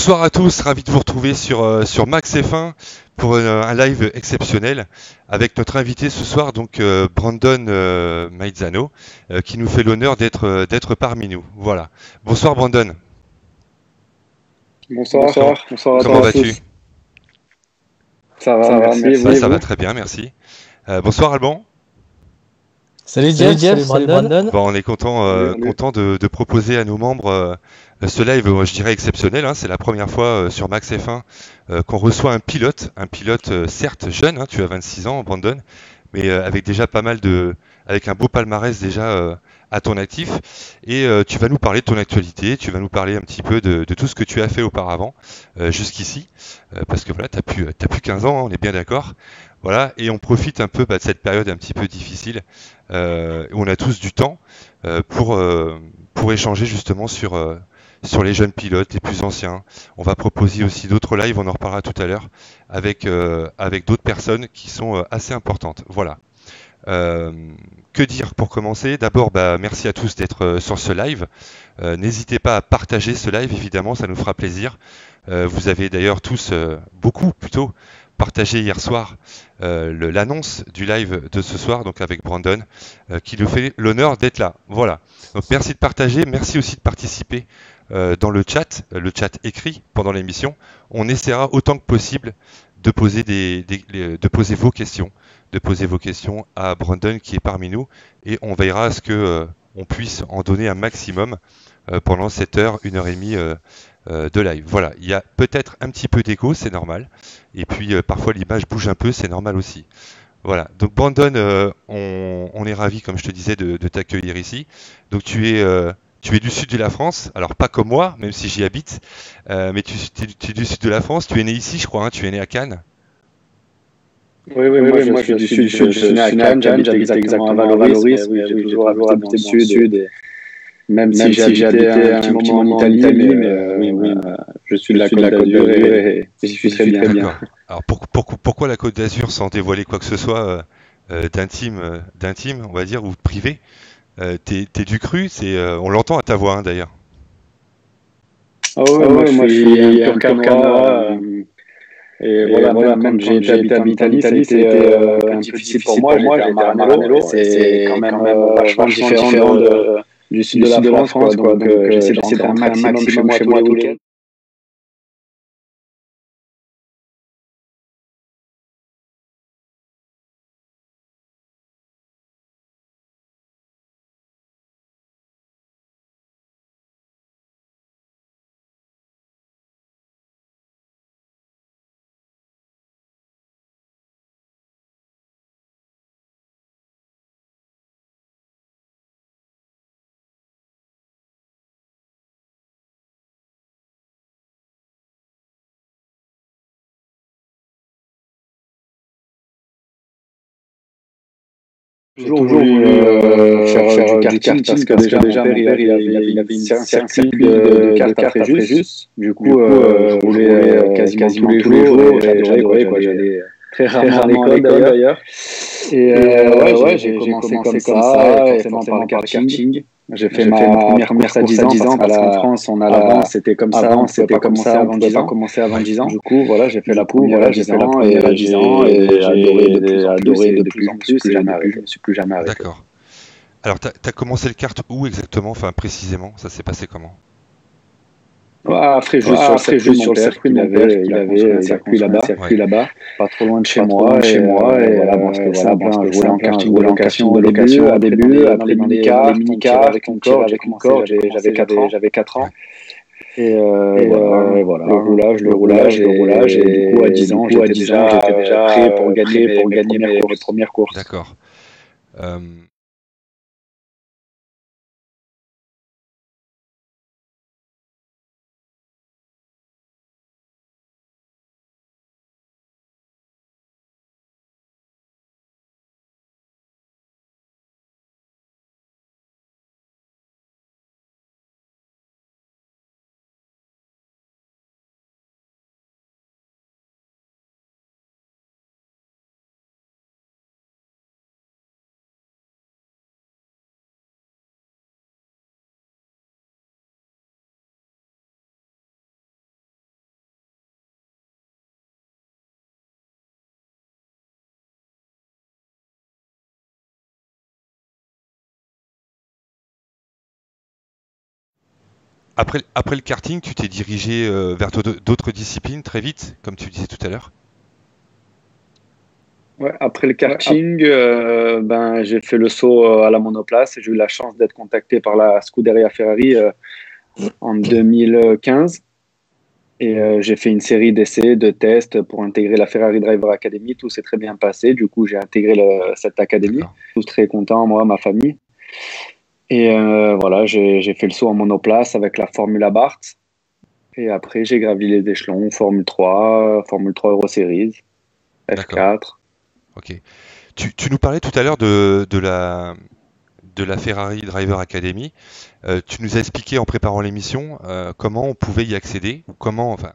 Bonsoir à tous, ravi de vous retrouver sur MaxF1 pour un live exceptionnel avec notre invité ce soir, donc Brandon Maïsano, qui nous fait l'honneur d'être parmi nous. Voilà. Bonsoir Brandon. Bonsoir. Bonsoir à toi. Comment vas-tu? Ça va très bien, merci. Bonsoir Alban. Salut Jeff, salut Brandon. Bon, on est content de proposer à nos membres ce live, je dirais exceptionnel. Hein, c'est la première fois sur MaxF1 qu'on reçoit un pilote certes jeune, hein, tu as 26 ans Brandon, mais avec déjà avec un beau palmarès déjà à ton actif. Et tu vas nous parler de ton actualité, tu vas nous parler un petit peu de tout ce que tu as fait auparavant jusqu'ici, parce que voilà, t'as plus 15 ans, hein, on est bien d'accord. Voilà, et on profite un peu de cette période un petit peu difficile où on a tous du temps pour échanger justement sur les jeunes pilotes, les plus anciens. On va proposer aussi d'autres lives, on en reparlera tout à l'heure, avec d'autres personnes qui sont assez importantes. Voilà. Que dire pour commencer? D'abord, merci à tous d'être sur ce live. N'hésitez pas à partager ce live, évidemment, ça nous fera plaisir. Vous avez d'ailleurs tous, beaucoup plutôt, partagé hier soir l'annonce du live de ce soir, donc avec Brandon, qui nous fait l'honneur d'être là. Voilà. Donc merci de partager, merci aussi de participer dans le chat écrit pendant l'émission. On essaiera autant que possible de poser vos questions à Brandon qui est parmi nous, et on veillera à ce que on puisse en donner un maximum pendant cette heure, 1h30. De live. Voilà, il y a peut-être un petit peu d'écho, c'est normal. Et puis parfois l'image bouge un peu, c'est normal aussi. Voilà, donc Brandon, on est ravi, comme je te disais, de t'accueillir ici. Donc tu es du sud de la France, alors pas comme moi, même si j'y habite, mais tu es du sud de la France, tu es né ici, je crois, hein, tu es né à Cannes. Oui, moi je suis du sud, je suis né à Cannes, j'habite exactement à Valoris, mais j'ai toujours habité dans le sud. Et... Même si j'ai habité un petit moment en Italie, mais je suis de la Côte d'Azur et j'y suis très bien. Alors pourquoi la Côte d'Azur, sans dévoiler quoi que ce soit d'intime, on va dire, ou privé, t'es du cru, on l'entend à ta voix hein, d'ailleurs. Ah oui, moi je suis un pur Canois. Et voilà, même quand j'ai habité en Italie, c'était un peu difficile pour moi. Moi j'étais à Maranello, c'est quand même vachement différent du sud de la France, quoi. Donc j'essaie de rentrer un maximum chez moi tout le week-end. Toujours faire du karting parce que déjà mon père il avait un circuit de kart à Fréjus. Du coup, je roulais quasiment tous les jours. J'adorais, quoi. J'allais très rarement à l'école d'ailleurs. Et ouais, j'ai commencé comme ça, forcément par le karting. J'ai fait ma première course à 10 ans parce qu'en France, c'était comme ça, on ne pouvait pas commencer avant 10 ans. Du coup, voilà, j'ai fait la première à 10 ans et j'ai adoré de plus en plus et je ne me suis plus jamais arrêté. D'accord. Alors, tu as commencé le kart où exactement, enfin précisément, ça s'est passé comment? Après, juste sur le circuit, il avait un circuit là-bas, pas trop loin de chez moi. Et voilà, je roulais en location au début, après mini-car, avec mon corps, j'avais 4 ans. Et voilà, le roulage, et du coup, à 10 ans, j'étais déjà prêt pour gagner mes premières courses. D'accord. Après le karting, tu t'es dirigé vers d'autres disciplines très vite, comme tu disais tout à l'heure. Ouais, après le karting, j'ai fait le saut à la monoplace. J'ai eu la chance d'être contacté par la Scuderia Ferrari en 2015. Et j'ai fait une série d'essais, de tests pour intégrer la Ferrari Driver Academy. Tout s'est très bien passé. Du coup, j'ai intégré cette académie. Tous très contents, moi, ma famille. Et voilà, j'ai fait le saut en monoplace avec la Formule BART. Et après, j'ai gravi les échelons, Formule 3, Formule 3 Euro Series, F4. Ok. Tu nous parlais tout à l'heure de la Ferrari Driver Academy. Tu nous as expliqué en préparant l'émission comment on pouvait y accéder, ou comment, enfin.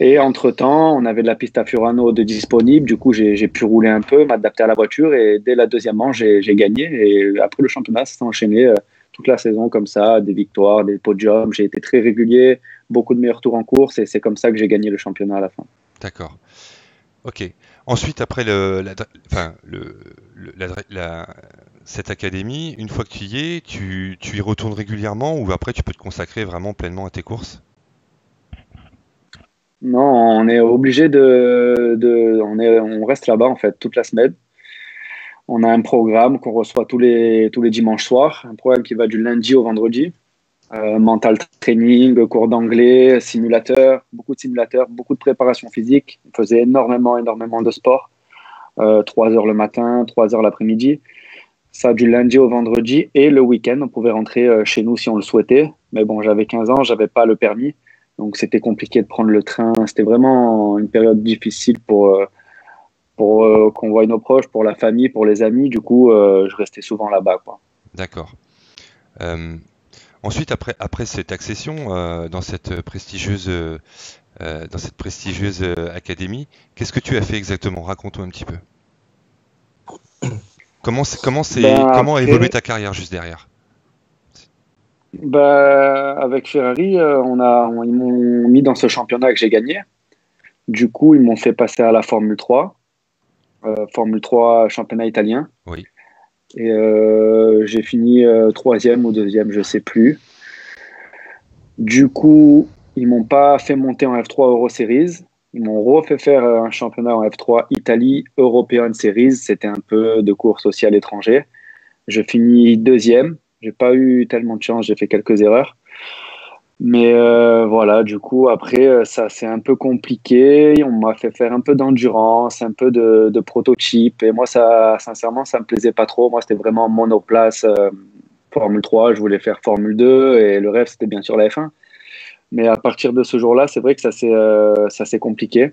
Et entre-temps, on avait de la piste à Furano de disponible. Du coup, j'ai pu rouler un peu, m'adapter à la voiture. Et dès la deuxième manche, j'ai gagné. Et après, le championnat s'est enchaîné toute la saison comme ça. Des victoires, des podiums. J'ai été très régulier. Beaucoup de meilleurs tours en course. Et c'est comme ça que j'ai gagné le championnat à la fin. D'accord. OK. Ensuite, après cette académie, une fois que tu y es, tu y retournes régulièrement, ou après, tu peux te consacrer vraiment pleinement à tes courses? Non, on est obligé on reste là-bas en fait toute la semaine. On a un programme qu'on reçoit tous les dimanches soirs, un programme qui va du lundi au vendredi. Mental training, cours d'anglais, simulateurs, beaucoup de préparation physique. On faisait énormément de sport. 3 heures le matin, 3 heures l'après-midi. Ça du lundi au vendredi, et le week-end, on pouvait rentrer chez nous si on le souhaitait. Mais bon, j'avais 15 ans, j'avais pas le permis. Donc, c'était compliqué de prendre le train. C'était vraiment une période difficile pour qu'on voie nos proches, pour la famille, pour les amis. Du coup, je restais souvent là-bas, quoi. D'accord. Ensuite, après cette accession dans cette prestigieuse dans cette prestigieuse académie. Qu'est-ce que tu as fait exactement? Raconte-nous un petit peu. Comment a évolué ta carrière juste derrière? Avec Ferrari, ils m'ont mis dans ce championnat que j'ai gagné. Du coup, ils m'ont fait passer à la Formule 3. Formule 3, championnat italien. Oui. Et j'ai fini 3e ou 2e, je ne sais plus. Du coup, ils ne m'ont pas fait monter en F3 Euro Series. Ils m'ont refait faire un championnat en F3 Italie, European Series. C'était un peu de course aussi à l'étranger. Je finis 2e. J'ai pas eu tellement de chance, j'ai fait quelques erreurs. Mais voilà, du coup, après, ça c'est un peu compliqué. On m'a fait faire un peu d'endurance, un peu de prototype. Et moi, ça, sincèrement, ça me plaisait pas trop. Moi, c'était vraiment monoplace Formule 3. Je voulais faire Formule 2 et le rêve, c'était bien sûr la F1. Mais à partir de ce jour-là, c'est vrai que ça s'est compliqué.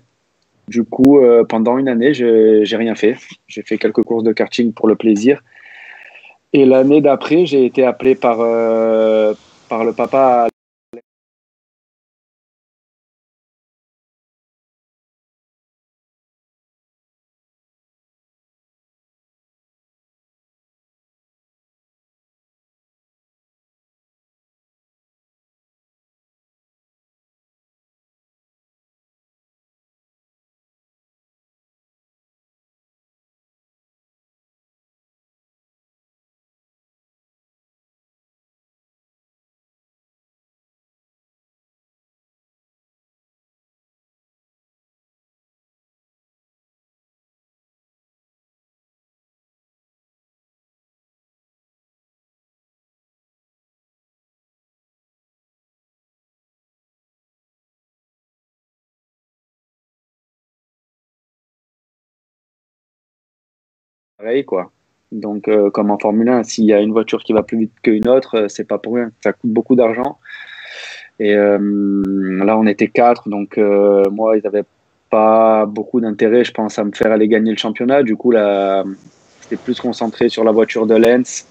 Du coup, pendant une année, j'ai rien fait. J'ai fait quelques courses de karting pour le plaisir. Et l'année d'après, j'ai été appelé par le papa quoi. Donc comme en Formule 1, s'il y a une voiture qui va plus vite qu'une autre, c'est pas pour rien, ça coûte beaucoup d'argent. Et là on était 4, donc moi ils n'avaient pas beaucoup d'intérêt, je pense, à me faire aller gagner le championnat. Du coup là j'étais plus concentré sur la voiture de Lenz,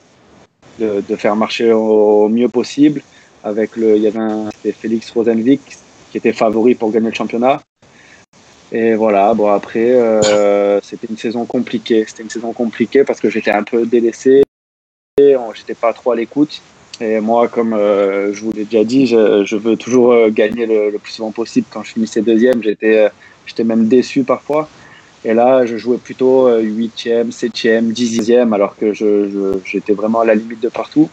de faire marcher au mieux possible. Avec il y avait Félix Rosenwijk qui était favori pour gagner le championnat. Et voilà, bon après, c'était une saison compliquée. C'était une saison compliquée parce que j'étais un peu délaissé, j'étais pas trop à l'écoute. Et moi, comme je vous l'ai déjà dit, je veux toujours gagner le plus souvent possible. Quand je finissais 2e, j'étais même déçu parfois. Et là, je jouais plutôt 8e, 7e, 10e, alors que j'étais vraiment à la limite de partout.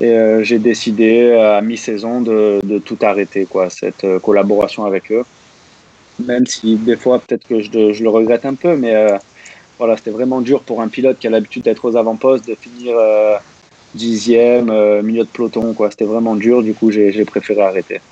Et j'ai décidé à mi-saison de tout arrêter, quoi, cette collaboration avec eux. Même si des fois peut-être que je le regrette un peu, mais voilà, c'était vraiment dur pour un pilote qui a l'habitude d'être aux avant-postes de finir 10e, milieu de peloton, quoi. C'était vraiment dur, du coup j'ai préféré arrêter.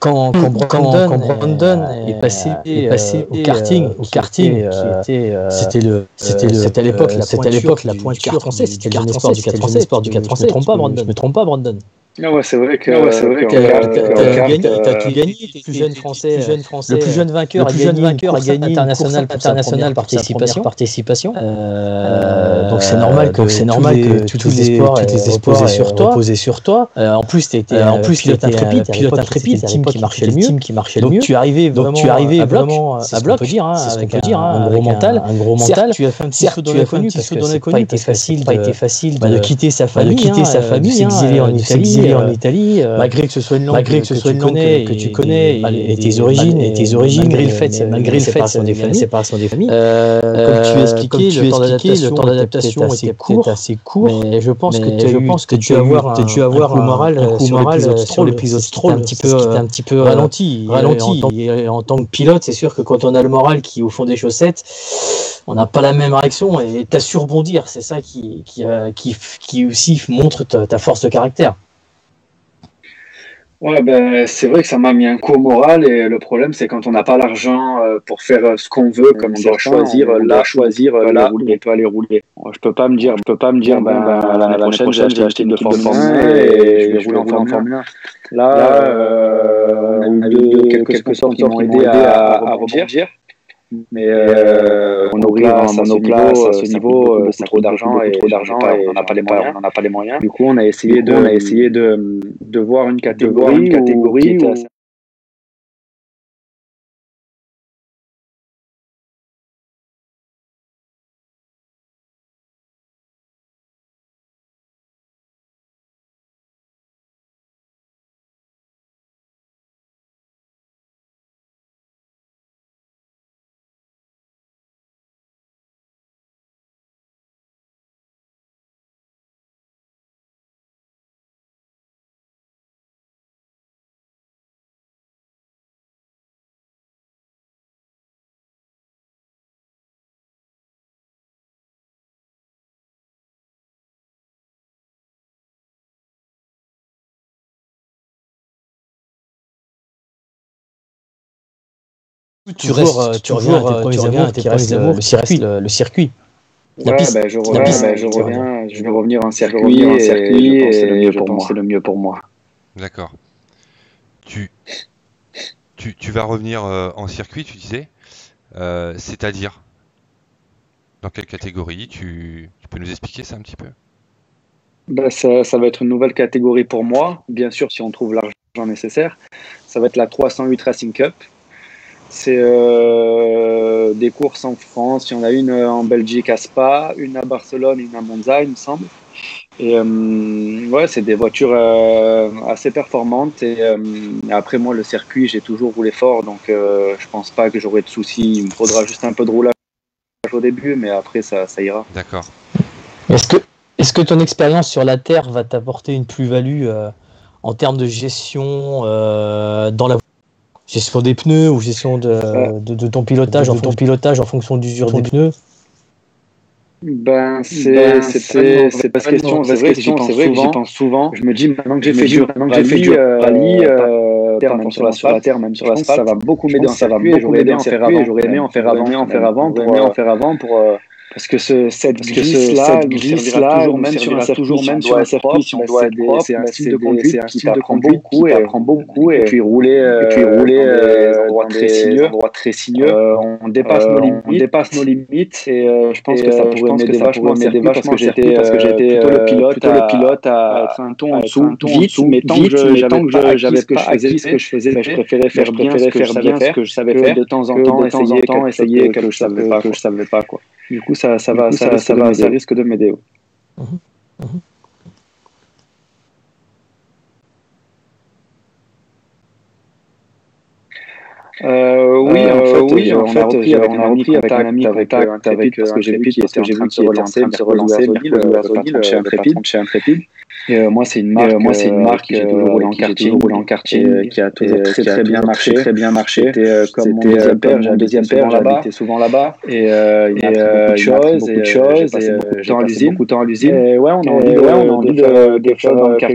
Quand Brandon est passé au karting c'était à l'époque la pointure française, c'était le sport du 4 français. Je me trompe pas, Brandon? Non, ouais, c'est vrai que t'as tout gagné, t'es le plus jeune français, le plus jeune vainqueur a gagné international participation. Donc c'est normal que tous les espoirs reposaient sur toi. En plus t'étais pilote intrépide, team qui marchait le mieux. Donc tu arrivais vraiment à bloc, c'est ce qu'on peut dire, un gros mental. Certes, tu as fait un petit saut dans l'inconnu parce que c'est pas été facile de quitter sa famille, s'exiler en Italie. Malgré que ce soit une langue que tu connais et tes origines, malgré le fait, la séparation des familles. Comme tu expliquais, le temps d'adaptation était assez court. Mais je pense que tu as avoir un coup moral sur l'épisode trop un petit peu ralenti. Et en tant que pilote, c'est sûr que quand on a le moral qui est au fond des chaussettes, on n'a pas la même réaction et t'as su rebondir. C'est ça qui aussi montre ta force de caractère. Ouais, ben, c'est vrai que ça m'a mis un coup au moral, et le problème c'est quand on n'a pas l'argent pour faire ce qu'on veut, comme on doit choisir là, on peut aller rouler. Je peux pas me dire, l'année prochaine j'ai acheté une Formule 1 et je vais rouler en Formule 1. Là, on a eu quelques sortes qui m'ont aidé à rebondir. Mais on oublie à ce niveau, c'est trop d'argent et on n'a pas les moyens. Du coup, on a essayé de voir une catégorie où... Tu reviens à tes premiers amours, le circuit. Ouais, ben, je vais revenir en circuit, et je pense c'est le mieux pour moi. D'accord. Tu vas revenir en circuit, tu disais, c'est-à-dire dans quelle catégorie? Tu peux nous expliquer ça un petit peu? Ben, ça va être une nouvelle catégorie pour moi, bien sûr si on trouve l'argent nécessaire. Ça va être la 308 Racing Cup. C'est des courses en France, il y en a une en Belgique à Spa, une à Barcelone, une à Monza, il me semble. Et ouais, c'est des voitures assez performantes. Et après, moi, le circuit, j'ai toujours roulé fort, donc je pense pas que j'aurai de soucis. Il me faudra juste un peu de roulage au début, mais après, ça ira. D'accord. Est-ce que ton expérience sur la Terre va t'apporter une plus-value en termes de gestion dans la voiture? Gestion des pneus ou gestion de ton pilotage, en fonction d'usure des pneus? Ben, c'est cette question, c'est vrai que j'y pense souvent. Je me dis, maintenant que j'ai fait du rallye, même sur la terre, même sur l'asphalte, ça va beaucoup m'aider en circuit, et j'aurais aimé en faire avant pour... Parce que cette glisse-là, même sur un circuit, si on doit être propre, c'est un style de conduite qui t'apprend beaucoup et puis rouler très sinueux. On dépasse nos limites et je pense que ça pourrait m'aider vachement en circuit parce que j'étais plutôt le pilote à être un ton en dessous, vite, mais tant que j'avais pas acquis ce que je faisais, je préférais faire bien ce que je savais faire, de temps en temps essayer quelque chose que je savais pas, quoi. Du coup, ça risque de m'aider. Ouais. Oui, en fait, on a repris avec un ami contact avec Intrépide, parce que j'ai vu qu'il était en train de se relancer, le patron chez Intrépide. Moi, c'est une marque qui roule en karting, qui a toujours très bien marché. Comme mon deuxième père, j'habitais souvent là-bas. Et il a appris beaucoup de choses. J'ai passé beaucoup de temps à l'usine. Ouais, on a envie de quelque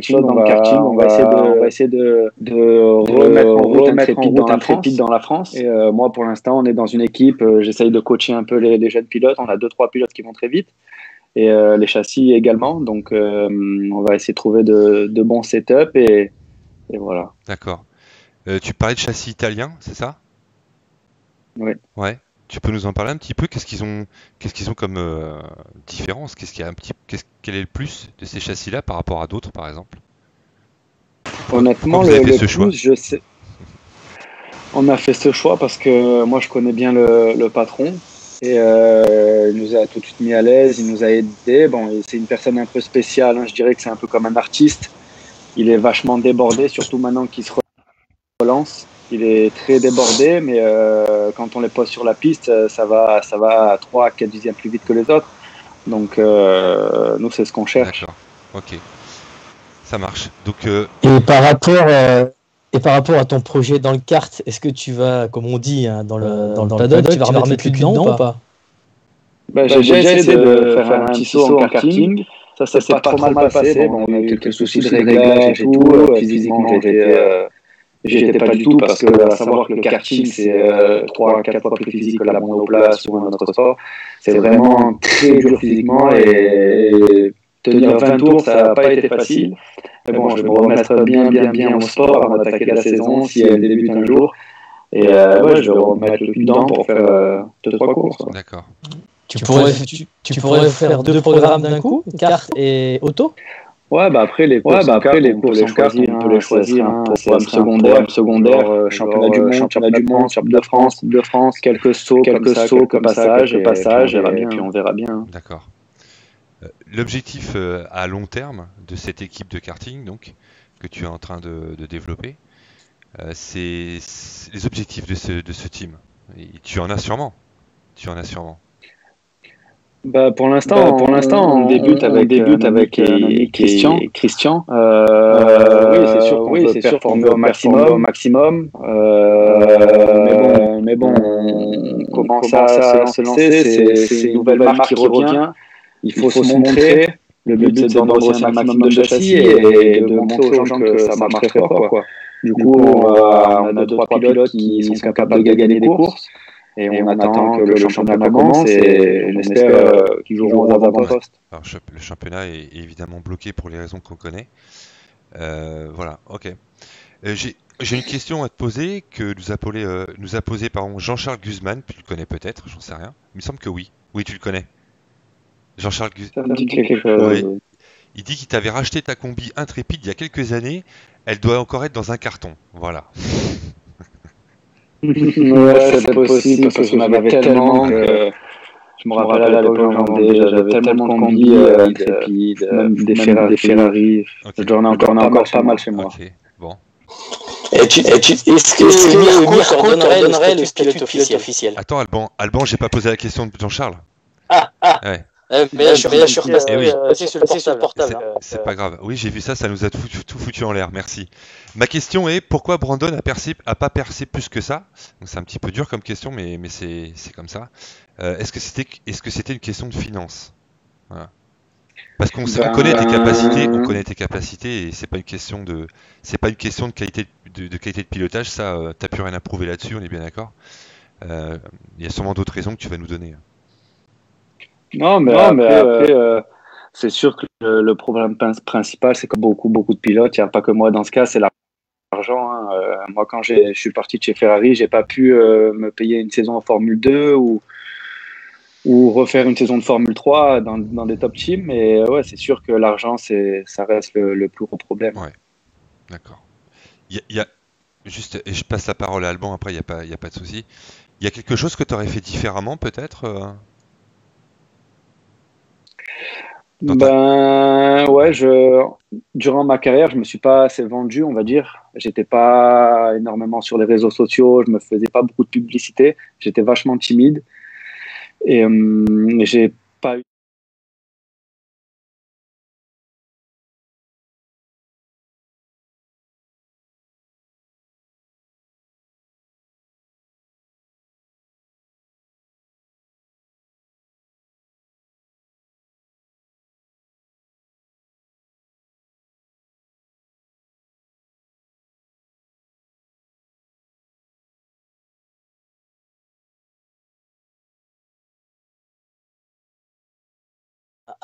chose dans le karting. On va essayer de remettre en route dans la France. Et moi, pour l'instant, on est dans une équipe. J'essaye de coacher un peu les jeunes pilotes. On a 2-3 pilotes qui vont très vite. Et les châssis également, donc on va essayer de trouver de bons setups et voilà. D'accord. Tu parlais de châssis italien, c'est ça? Oui. Ouais. Tu peux nous en parler un petit peu? Qu'est-ce qu'ils ont comme différence? Quel est le plus de ces châssis-là par rapport à d'autres, par exemple? Honnêtement, on a fait ce choix parce que moi je connais bien le patron. Et il nous a tout de suite mis à l'aise, il nous a aidé. Bon, c'est une personne un peu spéciale, hein. Je dirais que c'est un peu comme un artiste. Il est vachement débordé, surtout maintenant qu'il se relance. Il est très débordé, mais quand on les pose sur la piste, ça va à 3-4 dixièmes plus vite que les autres. Donc nous, c'est ce qu'on cherche. D'accord, ok, ça marche. Donc, Et par rapport à ton projet dans le kart, est-ce que tu vas, comme on dit, hein, dans la donne, tu vas remettre le cul dedans ou pas? J'ai déjà essayé de faire un petit saut en karting. Ça s'est pas trop mal passé. Bon, on a eu quelques soucis de réglage et tout. Physiquement, j'étais pas du tout, parce que à savoir que le karting, c'est 3 à 4 fois plus physique que la monoplace ou un autre sport. C'est vraiment très dur physiquement, et tenir 20 tours, ça n'a pas été facile. Mais bon, je vais me remettre bien au sport avant d'attaquer la saison, si elle débute un jour. Et ouais, je vais remettre le cul dedans pour faire 2-3 courses. D'accord. Tu pourrais faire 2 programmes d'un coup, kart et auto? Ouais, bah après les courses, on peut les choisir. Hein, programme secondaire, championnat du monde, championnat de France, Coupe de France, quelques sauts comme passage, et puis on verra bien. D'accord. L'objectif à long terme de cette équipe de karting, donc, que tu es en train de développer, c'est les objectifs de ce team. Et tu en as sûrement. Bah pour l'instant, on débute avec Christian. Oui, c'est sûr qu'on performe au maximum. Mais bon, on commence à se lancer. C'est une nouvelle marque qui revient. Il faut se montrer. Le but, c'est d'endosser un maximum de châssis et de montrer aux gens que ça marche très fort, quoi. Du coup, on a 2-3 pilotes qui sont capables de gagner des courses. Et on attend que le championnat commence, et j'espère qu'ils joueront avant-poste. Le championnat est évidemment bloqué pour les raisons qu'on connaît. Voilà, ok. J'ai une question à te poser que nous a posé Jean-Charles Guzman, tu le connais peut-être, j'en sais rien. Il me semble que oui. Oui, tu le connais. Jean-Charles Guzman. Oui. Il dit qu'il t'avait racheté ta combi Intrépide il y a quelques années. Elle doit encore être dans un carton. Voilà. Ouais, c'est possible, parce que je m'avais tellement que je me rappelle à l'époque, j'avais tellement de combis Intrépide, même des Ferrari. J'en ai encore pas mal chez moi. Okay. Bon. Est-ce que Mirko donnerait le statut de pilote officiel? Attends, Alban, j'ai pas posé la question de Jean-Charles. Ah ouais. Mais là, je suis repassé sur le portable. C'est pas grave. Oui, j'ai vu ça nous a tout foutu en l'air. Merci. Ma question est, pourquoi Brandon a pas percé plus que ça? Donc, c'est un petit peu dur comme question, mais c'est comme ça. Est-ce que c'était une question de finance? Voilà. Parce qu'on connaît tes capacités, et c'est pas une question de qualité de pilotage. Ça, t'as plus rien à prouver là-dessus. On est bien d'accord. Il y a sûrement d'autres raisons que tu vas nous donner. Non, mais après, c'est sûr que le problème principal, c'est que beaucoup de pilotes, il n'y a pas que moi dans ce cas, c'est l'argent. Hein. Moi, quand je suis parti de chez Ferrari, je n'ai pas pu me payer une saison en Formule 2 ou refaire une saison de Formule 3 dans des top teams. Mais ouais, c'est sûr que l'argent, ça reste le plus gros problème. Ouais. D'accord. Juste, et je passe la parole à Alban, après, il n'y a pas de souci. Il y a quelque chose que tu aurais fait différemment, peut-être durant ma carrière, je me suis pas assez vendu, on va dire. J'étais pas énormément sur les réseaux sociaux, je me faisais pas beaucoup de publicité, j'étais vachement timide, et j'ai pas eu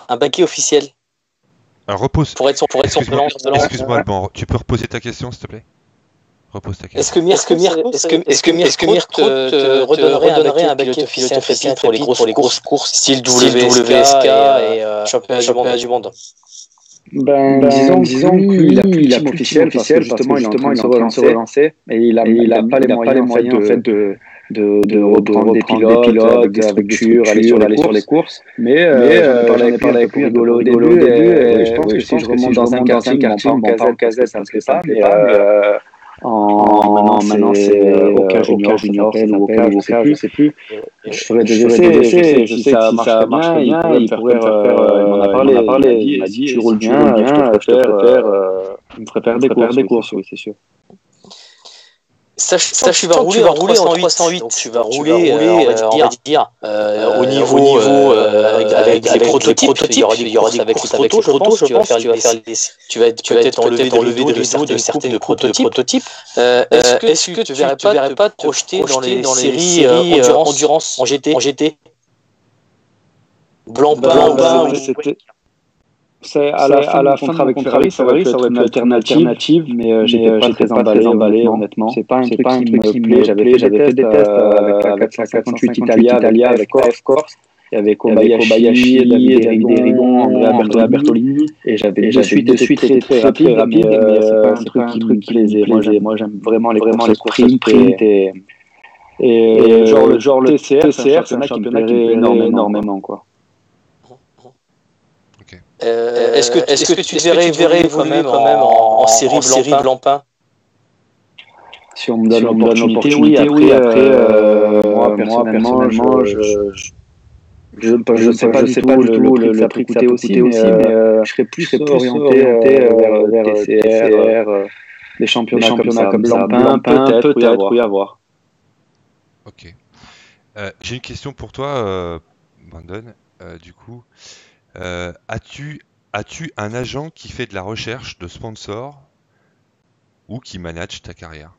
un baquet officiel. Alors repose. Pour être son plan de lance. Excuse-moi, Alban, tu peux reposer ta question, s'il te plaît? Repose ta question. Est-ce que Mirko te redonnerait un baquet officiel pour les grosses courses, style WTCR et championnat du monde? Ben, disons qu'il a plus officiel, justement, il est en train de se relancer, et il n'a pas les moyens en fait de reprendre des pilotes, des structures, aller sur les courses. Mais j'en ai parlé avec lui au début, et je pense que si je remonte dans un karting, on parle Castellet, ça ne se fait pas, mais maintenant c'est aucun junior, je sais plus. Je ferais des essais, je sais si ça marche bien, il pourrait m'en a parlé, il m'a dit, tu roules bien, je te prépare des courses, oui, c'est sûr. Sachant que tu vas rouler en 308. Donc tu vas rouler, on va dire, au niveau avec les prototypes. Il y aura des avec les protos, je pense, tu vas être enlevé de certaines prototypes. Est-ce que tu ne verrais pas te projeter dans les séries endurance en GT? Blancpain ou... C'est à la fin de mon contrat avec Ferrari, ça aurait pu être une alternative, mais j'étais pas très emballé, honnêtement. C'est pas un truc qui me plaît. J'avais fait des tests avec la 458 Italia, avec F4, il y avait Kobayashi, David Derigon, Andrea Bertolini, et j'avais de suite été très rapide, mais c'est pas un truc qui me plaisait. Moi, j'aime vraiment les sprints et genre le TCR, c'est un championnat qui me plaisait énormément, quoi. Est-ce que tu verrais évoluer quand même en série Blancpain? Si on me donne l'opportunité, oui. Après, moi, personnellement, je ne sais pas du tout le prix coûté aussi, mais je serais plus orienté vers TCR, des championnats comme Blancpain, peut-être, oui, à voir. Ok. J'ai une question pour toi, Brandon, du coup. As-tu un agent qui fait de la recherche de sponsors ou qui manage ta carrière?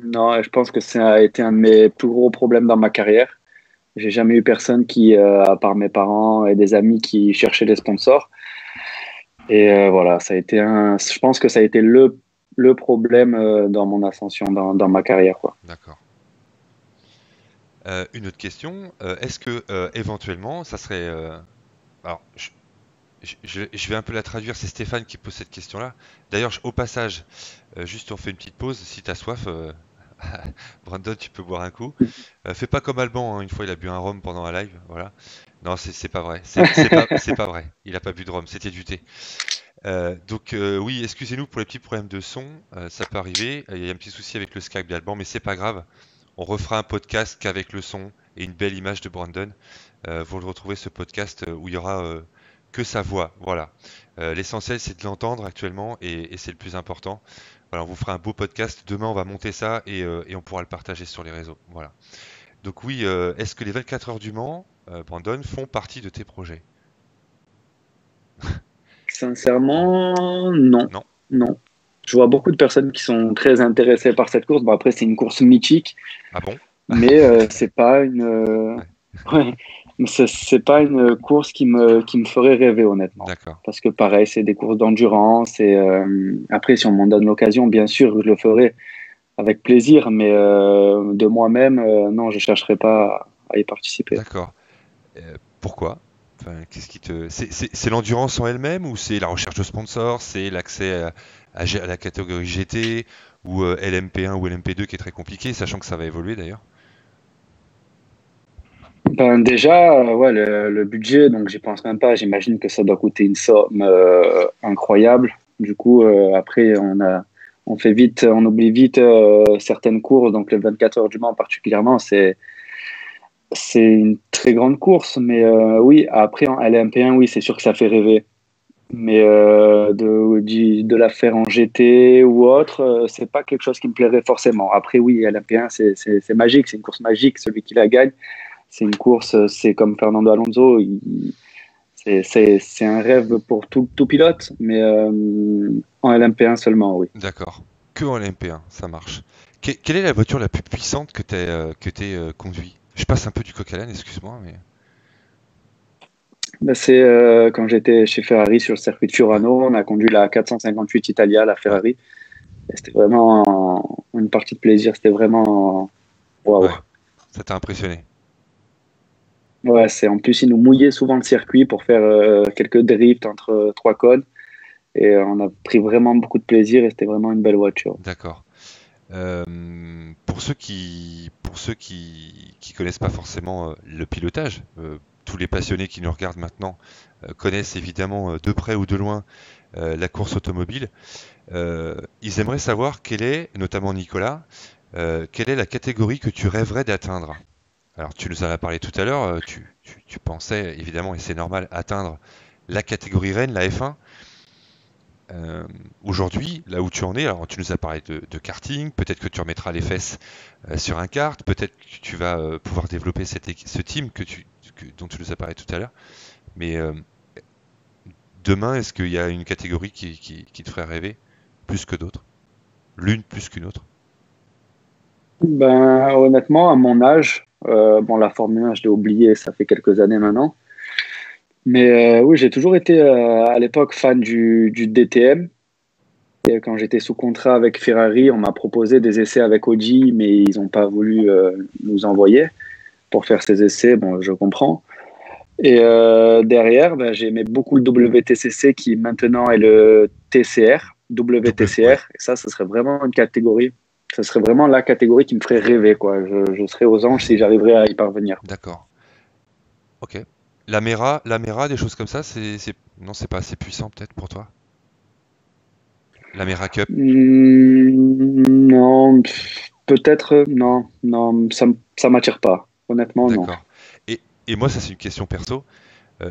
Non, je pense que ça a été un de mes plus gros problèmes dans ma carrière. J'ai jamais eu personne qui, à part mes parents et des amis, qui cherchaient des sponsors. Et voilà, ça a été je pense que ça a été le problème dans mon ascension dans ma carrière, quoi. D'accord. Une autre question, est-ce que éventuellement ça serait... alors, je vais un peu la traduire, c'est Stéphane qui pose cette question-là. D'ailleurs, au passage, juste on fait une petite pause, si t'as soif, Brandon, tu peux boire un coup. Fais pas comme Alban, hein, une fois il a bu un rhum pendant un live, voilà. Non, c'est pas vrai, c'est pas vrai, il a pas bu de rhum, c'était du thé. Donc oui, excusez-nous pour les petits problèmes de son, ça peut arriver, il y a un petit souci avec le Skype d'Alban, mais c'est pas grave. On refera un podcast qu'avec le son et une belle image de Brandon. Vous le retrouvez, ce podcast où il n'y aura que sa voix. Voilà. L'essentiel, c'est de l'entendre actuellement et c'est le plus important. Voilà, on vous fera un beau podcast. Demain, on va monter ça et on pourra le partager sur les réseaux. Voilà. Donc oui, est-ce que les 24 heures du Mans, Brandon, font partie de tes projets? Sincèrement, non. Non. Non. Je vois beaucoup de personnes qui sont très intéressées par cette course. Bon, après, c'est une course mythique. Ah bon? Mais c'est pas une... ouais. C'est pas une course qui me ferait rêver, honnêtement. D'accord. Parce que pareil, c'est des courses d'endurance. Et après, si on m'en donne l'occasion, bien sûr, je le ferai avec plaisir. Mais de moi-même, non, je chercherai pas à y participer. D'accord. Pourquoi? Enfin, qu'est-ce qui te... C'est l'endurance en elle-même ou c'est la recherche de sponsors? C'est l'accès à la catégorie GT ou LMP1 ou LMP2 qui est très compliqué, sachant que ça va évoluer d'ailleurs? Ben déjà, ouais, le budget, donc j'y pense même pas. J'imagine que ça doit coûter une somme incroyable. Du coup, après, on oublie vite certaines courses. Donc le 24 heures du Mans particulièrement, c'est une très grande course. Mais oui, après en LMP1, oui, c'est sûr que ça fait rêver. Mais de la faire en GT ou autre, c'est pas quelque chose qui me plairait forcément. Après, oui, LMP1, c'est magique, c'est une course magique. Celui qui la gagne, c'est une course, c'est comme Fernando Alonso, c'est un rêve pour tout pilote, mais en LMP1 seulement, oui. D'accord, que en LMP1, ça marche. Quelle est la voiture la plus puissante que tu aies conduit? Je passe un peu du coq à l'âne, excuse-moi, mais... Ben c'est quand j'étais chez Ferrari sur le circuit de Furano, on a conduit la 458 Italia, la Ferrari. C'était vraiment une partie de plaisir, c'était vraiment waouh. Wow. Ouais, ça t'a impressionné? Ouais, en plus ils nous mouillaient souvent le circuit pour faire quelques drifts entre trois cônes et on a pris vraiment beaucoup de plaisir et c'était vraiment une belle voiture. D'accord. Pour ceux qui connaissent pas forcément le pilotage. Tous les passionnés qui nous regardent maintenant connaissent évidemment de près ou de loin la course automobile. Ils aimeraient savoir quelle est, notamment Nicolas, quelle est la catégorie que tu rêverais d'atteindre? Alors tu nous en as parlé tout à l'heure, tu pensais évidemment, et c'est normal, atteindre la catégorie reine, la F1. Aujourd'hui, là où tu en es, alors tu nous as parlé de karting, peut-être que tu remettras les fesses sur un kart, peut-être que tu vas pouvoir développer ce team dont tu nous as parlé tout à l'heure, mais demain, est-ce qu'il y a une catégorie qui te ferait rêver plus que d'autres, l'une plus qu'une autre? Ben, honnêtement, à mon âge, la Formule 1, je l'ai oubliée, ça fait quelques années maintenant. Mais oui, j'ai toujours été à l'époque fan du DTM. Et quand j'étais sous contrat avec Ferrari, on m'a proposé des essais avec Audi, mais ils n'ont pas voulu nous envoyer pour faire ces essais. Bon, je comprends. Et derrière, j'aimais beaucoup le WTCC qui maintenant est le TCR, WTCR. Et ça serait vraiment une catégorie. Ça serait vraiment la catégorie qui me ferait rêver, quoi. Je serais aux anges si j'arriverais à y parvenir. D'accord. Ok. La Mera, des choses comme ça, non, c'est pas assez puissant peut-être pour toi? La Mera Cup? Non, peut-être, non, ça m'attire pas, honnêtement, non. D'accord. Et moi, ça c'est une question perso.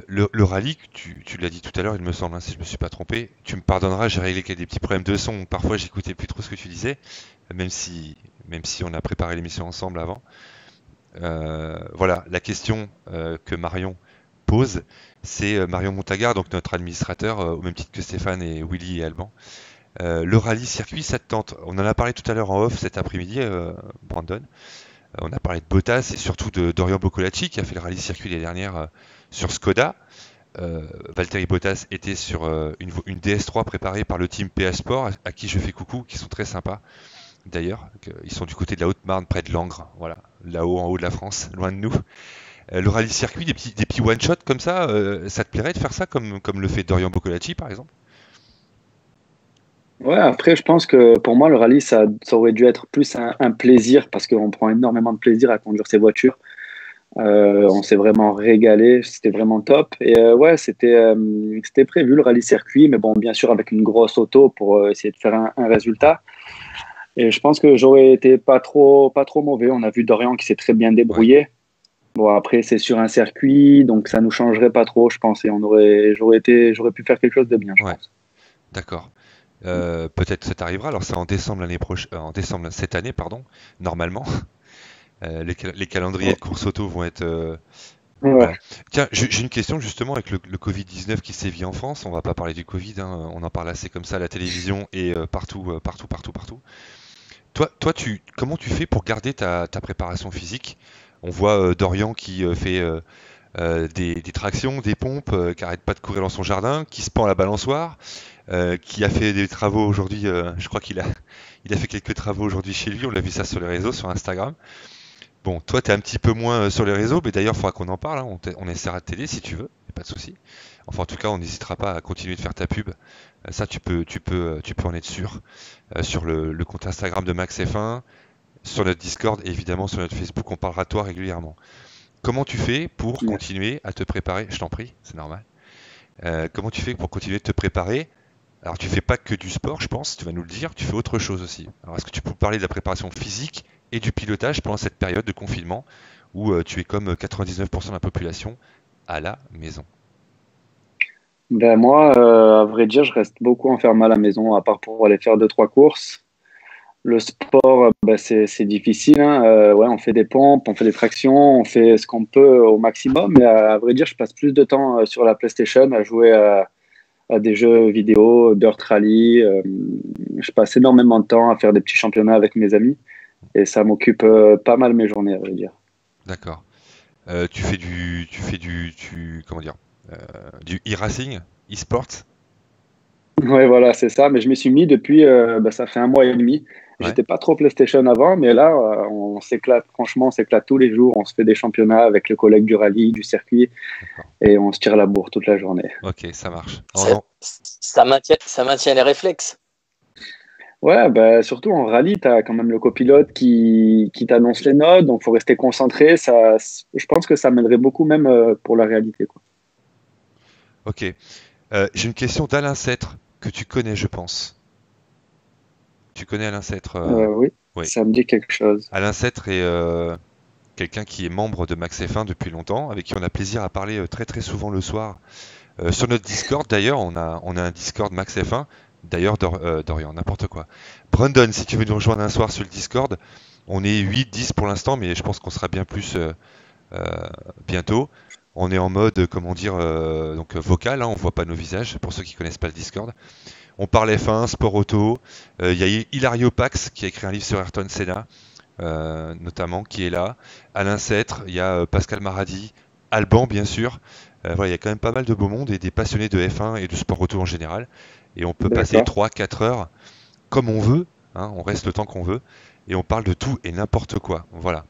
Le rallye, tu l'as dit tout à l'heure, il me semble, hein, si je me suis pas trompé, tu me pardonneras, j'ai réglé des petits problèmes de son, parfois j'écoutais plus trop ce que tu disais, même si on a préparé l'émission ensemble avant. Voilà, la question que Marion pose, c'est Marion Montagard, donc notre administrateur, au même titre que Stéphane et Willy et Alban. Le rallye circuit, ça te tente? On en a parlé tout à l'heure en off cet après-midi, Brandon. On a parlé de Bottas et surtout de Dorian Boccolacci qui a fait le rallye circuit l'année dernière sur Skoda. Valtteri Bottas était sur une DS3 préparée par le team PA Sport, à qui je fais coucou, qui sont très sympas. D'ailleurs, ils sont du côté de la Haute-Marne, près de Langres, voilà, là-haut, en haut de la France, loin de nous. Le rallye-circuit, des petits one-shots comme ça, ça te plairait de faire ça, comme le fait Dorian Boccolacci, par exemple? Ouais, après, je pense que pour moi, le rallye, ça aurait dû être plus un plaisir, parce qu'on prend énormément de plaisir à conduire ces voitures. On s'est vraiment régalé, c'était vraiment top. Et ouais, c'était prévu, le rallye-circuit, mais bon, bien sûr, avec une grosse auto pour essayer de faire un résultat. Et je pense que j'aurais été pas trop mauvais. On a vu Dorian qui s'est très bien débrouillé. Ouais. Bon, après, c'est sur un circuit, donc ça ne nous changerait pas trop, je pense. Et j'aurais pu faire quelque chose de bien, je pense. D'accord. Peut-être que ça t'arrivera. Alors, c'est en décembre cette année, pardon, normalement. Les calendriers de course auto vont être... Voilà. Tiens, j'ai une question justement avec le Covid-19 qui sévit en France. On va pas parler du Covid, hein, on en parle assez comme ça à la télévision et partout. Toi, comment tu fais pour garder ta préparation physique? On voit Dorian qui fait des tractions, des pompes, qui n'arrête pas de courir dans son jardin, qui se pend à la balançoire, qui a fait des travaux aujourd'hui. Je crois qu'il a fait quelques travaux aujourd'hui chez lui. On l'a vu ça sur les réseaux, sur Instagram. Bon, toi, tu es un petit peu moins sur les réseaux, mais d'ailleurs, il faudra qu'on en parle. Hein. On essaiera de t'aider si tu veux, pas de souci. Enfin, en tout cas, on n'hésitera pas à continuer de faire ta pub. Ça, tu peux en être sûr. Sur le compte Instagram de MaxF1, sur notre Discord et évidemment sur notre Facebook, on parlera de toi régulièrement. Comment tu fais pour continuer à te préparer? Je t'en prie, c'est normal. Comment tu fais pour continuer de te préparer? Alors, tu fais pas que du sport, je pense, tu vas nous le dire, tu fais autre chose aussi. Alors, est-ce que tu peux parler de la préparation physique et du pilotage pendant cette période de confinement où tu es comme 99% de la population à la maison? Ben moi, à vrai dire, je reste beaucoup enfermé à la maison, à part pour aller faire 2-3 courses. Le sport, c'est difficile. Hein. On fait des pompes, on fait des tractions, on fait ce qu'on peut au maximum. Mais à vrai dire, je passe plus de temps sur la PlayStation à jouer à des jeux vidéo, Dirt Rally. Je passe énormément de temps à faire des petits championnats avec mes amis. Et ça m'occupe pas mal mes journées, à vrai dire. D'accord. Tu fais du e-racing, e-sport? Ouais, voilà, c'est ça. Mais je m'y suis mis depuis, ça fait 1 mois et demi. Ouais. J'étais pas trop PlayStation avant, mais là, on s'éclate. Franchement, on s'éclate tous les jours. On se fait des championnats avec le collègue du rallye, du circuit, et on se tire la bourre toute la journée. Ok, ça marche. Ça maintient les réflexes. Ouais, surtout en rallye, tu as quand même le copilote qui t'annonce les notes, donc il faut rester concentré. Ça, je pense que ça m'aiderait beaucoup même pour la réalité, quoi. Ok. J'ai une question d'Alain Sêtre, que tu connais, je pense. Tu connais Alain Sêtre? Oui, ça me dit quelque chose. Alain Sêtre est quelqu'un qui est membre de MaxF1 depuis longtemps, avec qui on a plaisir à parler très très souvent le soir Sur notre Discord, d'ailleurs, on a un Discord MaxF1. D'ailleurs, Dorian, n'importe quoi. Brandon, si tu veux nous rejoindre un soir sur le Discord, on est 8-10 pour l'instant, mais je pense qu'on sera bien plus bientôt. On est en mode, comment dire, donc vocal, hein, on voit pas nos visages, pour ceux qui connaissent pas le Discord. On parle F1, sport auto. Il y a Hilario Pax qui a écrit un livre sur Ayrton Senna, notamment, qui est là. Alain Cêtre, il y a Pascal Maradi, Alban, bien sûr. Voilà, il y a quand même pas mal de beau monde et des passionnés de F1 et de sport auto en général. Et on peut passer 3-4 heures comme on veut, hein, on reste le temps qu'on veut, et on parle de tout et n'importe quoi. Voilà.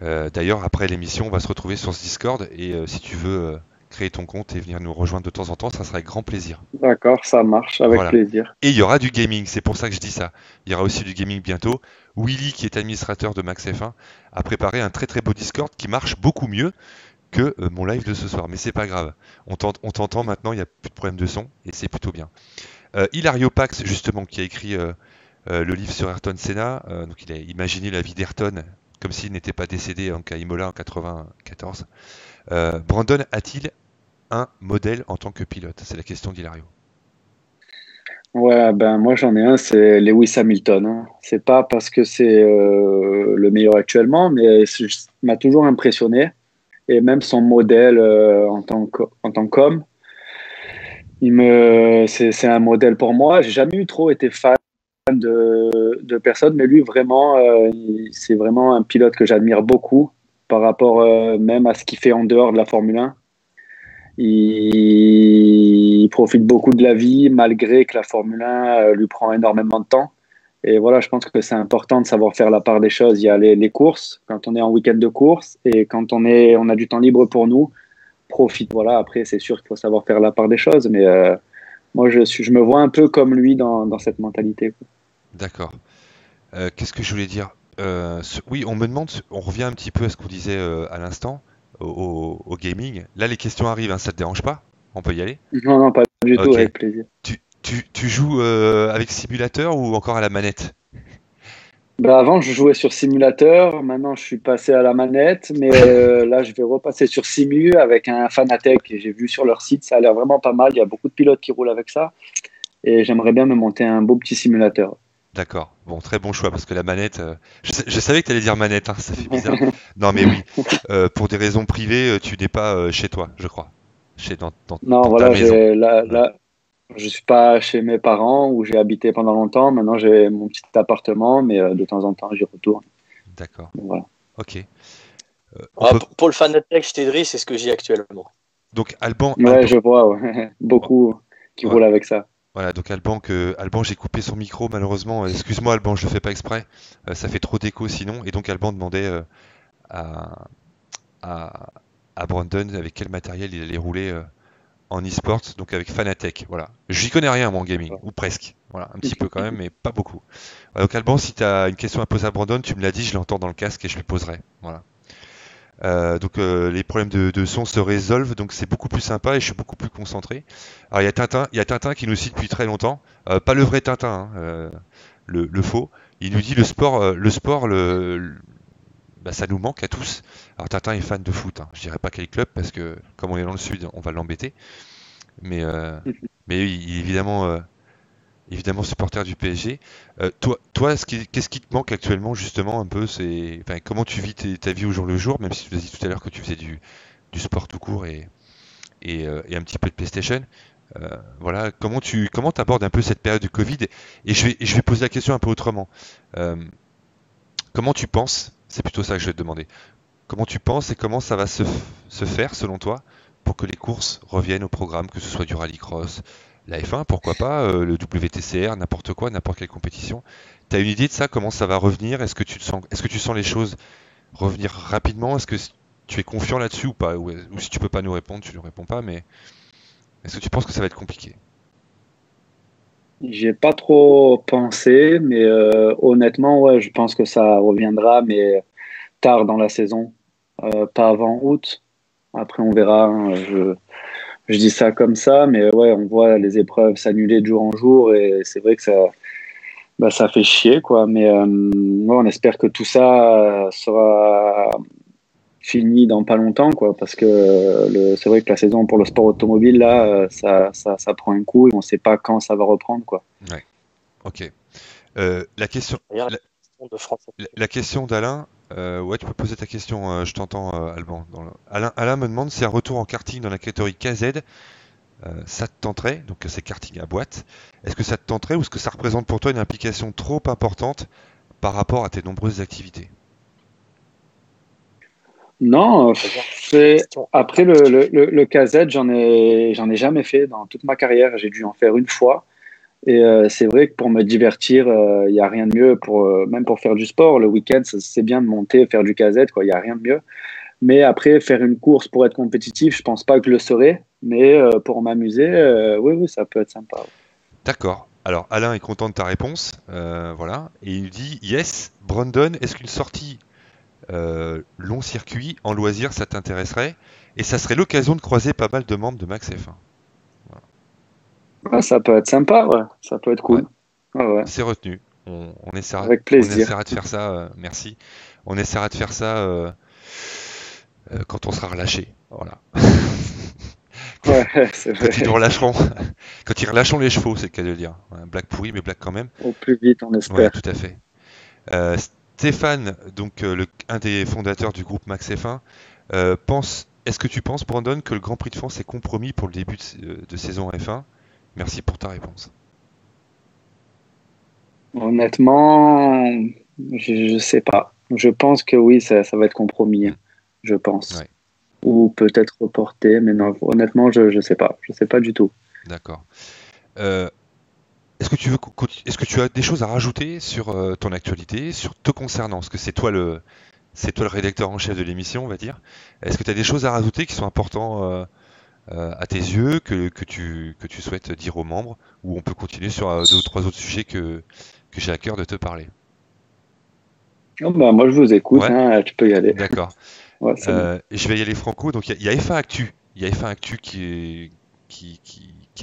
D'ailleurs, après l'émission, on va se retrouver sur ce Discord, et si tu veux créer ton compte et venir nous rejoindre de temps en temps, ça sera avec grand plaisir. D'accord, ça marche, avec plaisir. Et il y aura du gaming, c'est pour ça que je dis ça. Il y aura aussi du gaming bientôt. Willy, qui est administrateur de MaxF1, a préparé un très très beau Discord qui marche beaucoup mieux que mon live de ce soir, mais c'est pas grave. On t'entend maintenant, il n'y a plus de problème de son, et c'est plutôt bien. Hilario Pax, justement, qui a écrit le livre sur Ayrton Senna, donc il a imaginé la vie d'Ayrton comme s'il n'était pas décédé à Imola en 1994. Brandon, a-t-il un modèle en tant que pilote? C'est la question d'Hilario. Ouais, ben moi j'en ai un, c'est Lewis Hamilton. Hein. C'est pas parce que c'est le meilleur actuellement, mais m'a toujours impressionné. Et même son modèle en tant qu'homme, c'est un modèle pour moi. J'ai jamais eu trop été fan de personnes, mais lui vraiment, c'est vraiment un pilote que j'admire beaucoup par rapport même à ce qu'il fait en dehors de la Formule 1. Il profite beaucoup de la vie malgré que la Formule 1 lui prend énormément de temps. Et voilà, je pense que c'est important de savoir faire la part des choses. Il y a les courses, quand on est en week-end de course, et quand on a du temps libre pour nous, profite. Voilà, après, c'est sûr qu'il faut savoir faire la part des choses, mais moi, je me vois un peu comme lui dans cette mentalité. D'accord. Qu'est-ce que je voulais dire oui, on me demande, on revient un petit peu à ce qu'on disait à l'instant, au gaming. Là, les questions arrivent, hein, ça te dérange pas? On peut y aller? Non, non, pas du tout, avec plaisir. Tu joues avec simulateur ou encore à la manette? Bah avant, je jouais sur simulateur. Maintenant, je suis passé à la manette. Mais là, je vais repasser sur Simu avec un Fanatec. J'ai vu sur leur site, ça a l'air vraiment pas mal. Il y a beaucoup de pilotes qui roulent avec ça. Et j'aimerais bien me monter un beau petit simulateur. D'accord. Bon, très bon choix parce que la manette... Je savais que tu allais dire manette, hein, ça fait bizarre. Non, mais oui. Pour des raisons privées, tu n'es pas chez toi, je crois. Non, dans voilà, ta maison. Je ne suis pas chez mes parents où j'ai habité pendant longtemps. Maintenant, j'ai mon petit appartement, mais de temps en temps, j'y retourne. D'accord. Voilà. Ok. Pour le Fanatec, je t'aiderai, c'est ce que j'ai actuellement. Donc, Alban... Ouais, Alban... je vois. Ouais. Beaucoup qui roulent avec ça. Voilà, donc Alban, j'ai coupé son micro, malheureusement. Excuse-moi, Alban, je ne le fais pas exprès. Ça fait trop d'écho, sinon. Et donc, Alban demandait à Brandon avec quel matériel il allait rouler... en e-sport, donc avec Fanatec, voilà. J'y connais rien, moi, en gaming, ou presque. Voilà, un petit peu quand même, mais pas beaucoup. Donc, Alban, si tu as une question à poser à Brandon, tu me l'as dit, je l'entends dans le casque et je lui poserai. Voilà. Donc, les problèmes de son se résolvent, donc c'est beaucoup plus sympa et je suis beaucoup plus concentré. Alors, il y a Tintin qui nous cite depuis très longtemps, pas le vrai Tintin, hein, le faux. Il nous dit le sport, ça nous manque à tous. Alors Tintin est fan de foot, hein. Je dirais pas quel club parce que comme on est dans le sud, on va l'embêter. Mais il est évidemment supporter du PSG. Toi, qu'est-ce qui te manque actuellement justement un peu, comment tu vis ta vie au jour le jour, même si tu nous as dit tout à l'heure que tu faisais du sport tout court et un petit peu de PlayStation. Voilà, comment t'abordes un peu cette période du Covid? Et je vais poser la question un peu autrement. Comment tu penses? C'est plutôt ça que je vais te demander. Comment tu penses et comment ça va se faire, selon toi, pour que les courses reviennent au programme, que ce soit du rallycross, la F1, pourquoi pas, le WTCR, n'importe quoi, n'importe quelle compétition. Tu as une idée de ça? Comment ça va revenir? Est-ce que tu sens les choses revenir rapidement? Est-ce que tu es confiant là-dessus ou pas? Ou si tu peux pas nous répondre, tu ne réponds pas, mais est-ce que tu penses que ça va être compliqué? J'ai pas trop pensé, mais honnêtement, ouais, je pense que ça reviendra, mais tard dans la saison, pas avant août. Après, on verra. Hein, je dis ça comme ça, mais ouais, on voit les épreuves s'annuler de jour en jour, et c'est vrai que ça fait chier, quoi. Mais ouais, on espère que tout ça sera fini dans pas longtemps, quoi, parce que c'est vrai que la saison pour le sport automobile, là, ça prend un coup et on ne sait pas quand ça va reprendre, quoi. Ouais. Ok. La question. La question d'Alain. Ouais, tu peux poser ta question. Je t'entends, Alban. Alain me demande si un retour en karting dans la catégorie KZ, ça te tenterait. Donc c'est karting à boîte. Est-ce que ça te tenterait ou est-ce que ça représente pour toi une implication trop importante par rapport à tes nombreuses activités? Non, après le KZ, j'en ai jamais fait dans toute ma carrière. J'ai dû en faire une fois. Et c'est vrai que pour me divertir, il n'y a rien de mieux, même pour faire du sport. Le week-end, c'est bien de monter, faire du casette, quoi, il n'y a rien de mieux. Mais après, faire une course pour être compétitif, je ne pense pas que je le serai. Mais pour m'amuser, oui, ça peut être sympa. Ouais. D'accord. Alors, Alain est content de ta réponse. Voilà. Et il dit, yes, Brandon, est-ce qu'une sortie long circuit en loisir, ça t'intéresserait? Et ça serait l'occasion de croiser pas mal de membres de MaxF1. Ouais, ça peut être sympa, ouais. Ça peut être cool. Ouais. Ouais, ouais. C'est retenu. On essaiera, avec plaisir. On essaiera de faire ça, merci. On essaiera de faire ça quand on sera relâché. Voilà. Ouais, c'est vrai. Quand ils relâcheront les chevaux, c'est le cas de le dire. Blague pourrie, mais blague quand même. Au plus vite, on espère. Ouais, tout à fait. Stéphane, donc un des fondateurs du groupe MaxF1, est-ce que tu penses, Brandon, que le Grand Prix de France est compromis pour le début de saison F1 ? Merci pour ta réponse. Honnêtement, je ne sais pas. Je pense que oui, ça va être compromis, je pense. Ouais. Ou peut-être reporté, mais non, honnêtement, je ne sais pas. Je ne sais pas du tout. D'accord. Est-ce que tu as des choses à rajouter sur ton actualité, sur te concernant ? Parce que c'est toi le rédacteur en chef de l'émission, on va dire. Est-ce que tu as des choses à rajouter qui sont importantes à tes yeux, que tu souhaites dire aux membres, ou on peut continuer sur deux ou trois autres sujets que j'ai à cœur de te parler? Oh bah moi je vous écoute, ouais. Hein, tu peux y aller. D'accord. Ouais, je vais y aller franco. Donc il y a F1 Actu. Il y a F1 Actu qui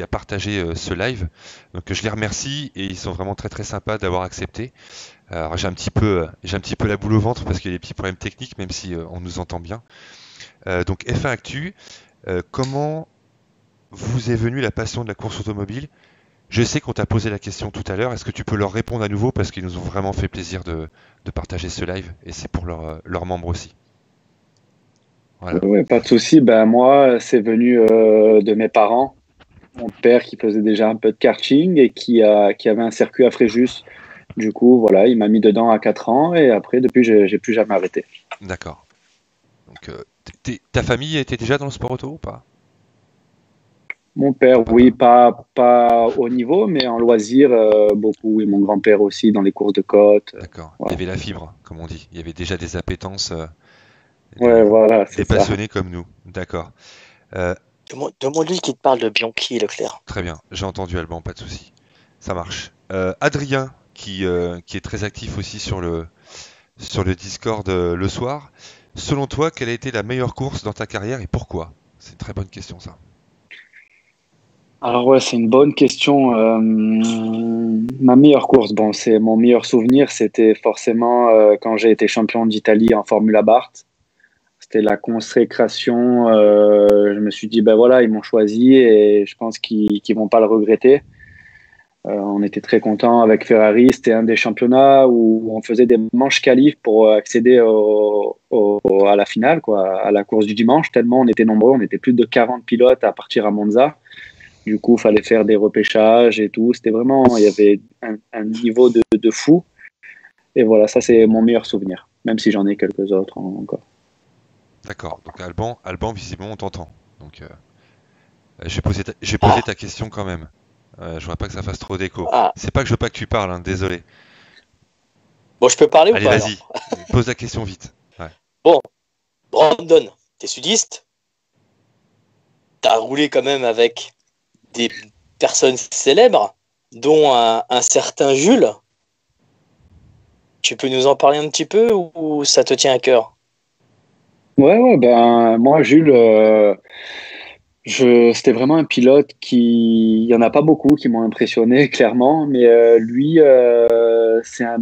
a partagé ce live. Donc je les remercie et ils sont vraiment très très sympas d'avoir accepté. Alors j'ai un petit peu la boule au ventre parce qu'il y a des petits problèmes techniques, même si on nous entend bien. Donc F1 Actu. Comment vous est venue la passion de la course automobile? Je sais qu'on t'a posé la question tout à l'heure. Est-ce que tu peux leur répondre à nouveau? Parce qu'ils nous ont vraiment fait plaisir de partager ce live. Et c'est pour leurs membres aussi. Voilà. Oui, pas de souci. Ben, moi, c'est venu de mes parents. Mon père qui faisait déjà un peu de karting et qui avait un circuit à Fréjus. Du coup, voilà, il m'a mis dedans à 4 ans. Et après, depuis, j'ai plus jamais arrêté. D'accord. Donc... ta famille était déjà dans le sport auto ou pas? Mon père, oui, pas au niveau, mais en loisir, beaucoup. Et mon grand-père aussi, dans les courses de côte. D'accord. Voilà. Il y avait la fibre, comme on dit. Il y avait déjà des appétences. Ouais, voilà, c'est ça. Des passionnés comme nous. D'accord. Demande-lui qu'il te parle de Bianchi et Leclerc. Très bien. J'ai entendu Alban, pas de souci. Ça marche. Adrien, qui est très actif aussi sur le Discord le soir. Selon toi, quelle a été la meilleure course dans ta carrière et pourquoi? C'est une très bonne question, ça. Alors ouais, c'est une bonne question. Ma meilleure course, bon, c'est mon meilleur souvenir, c'était forcément quand j'ai été champion d'Italie en Formula BART. C'était la consécration. Je me suis dit, ben voilà, ils m'ont choisi et je pense qu'ils vont pas le regretter. On était très contents avec Ferrari. C'était un des championnats où on faisait des manches qualif pour accéder à la finale, quoi, à la course du dimanche. Tellement on était nombreux, on était plus de 40 pilotes à partir à Monza. Du coup, il fallait faire des repêchages et tout. C'était vraiment, il y avait un niveau de fou. Et voilà, ça c'est mon meilleur souvenir, même si j'en ai quelques autres encore. D'accord. Donc Alban, visiblement, on t'entend. Donc, j'ai posé ta question quand même. Je voudrais pas que ça fasse trop d'écho. Ah. C'est pas que je veux pas que tu parles, hein, désolé. Bon, je peux parler? Allez, ou pas? Allez, vas-y, pose la question vite. Ouais. Bon, Brandon, t'es sudiste. T'as roulé quand même avec des personnes célèbres, dont un certain Jules. Tu peux nous en parler un petit peu ou ça te tient à cœur? Ouais, ben moi, Jules... C'était vraiment un pilote qui... Il n'y en a pas beaucoup qui m'ont impressionné, clairement. Mais lui, c'est un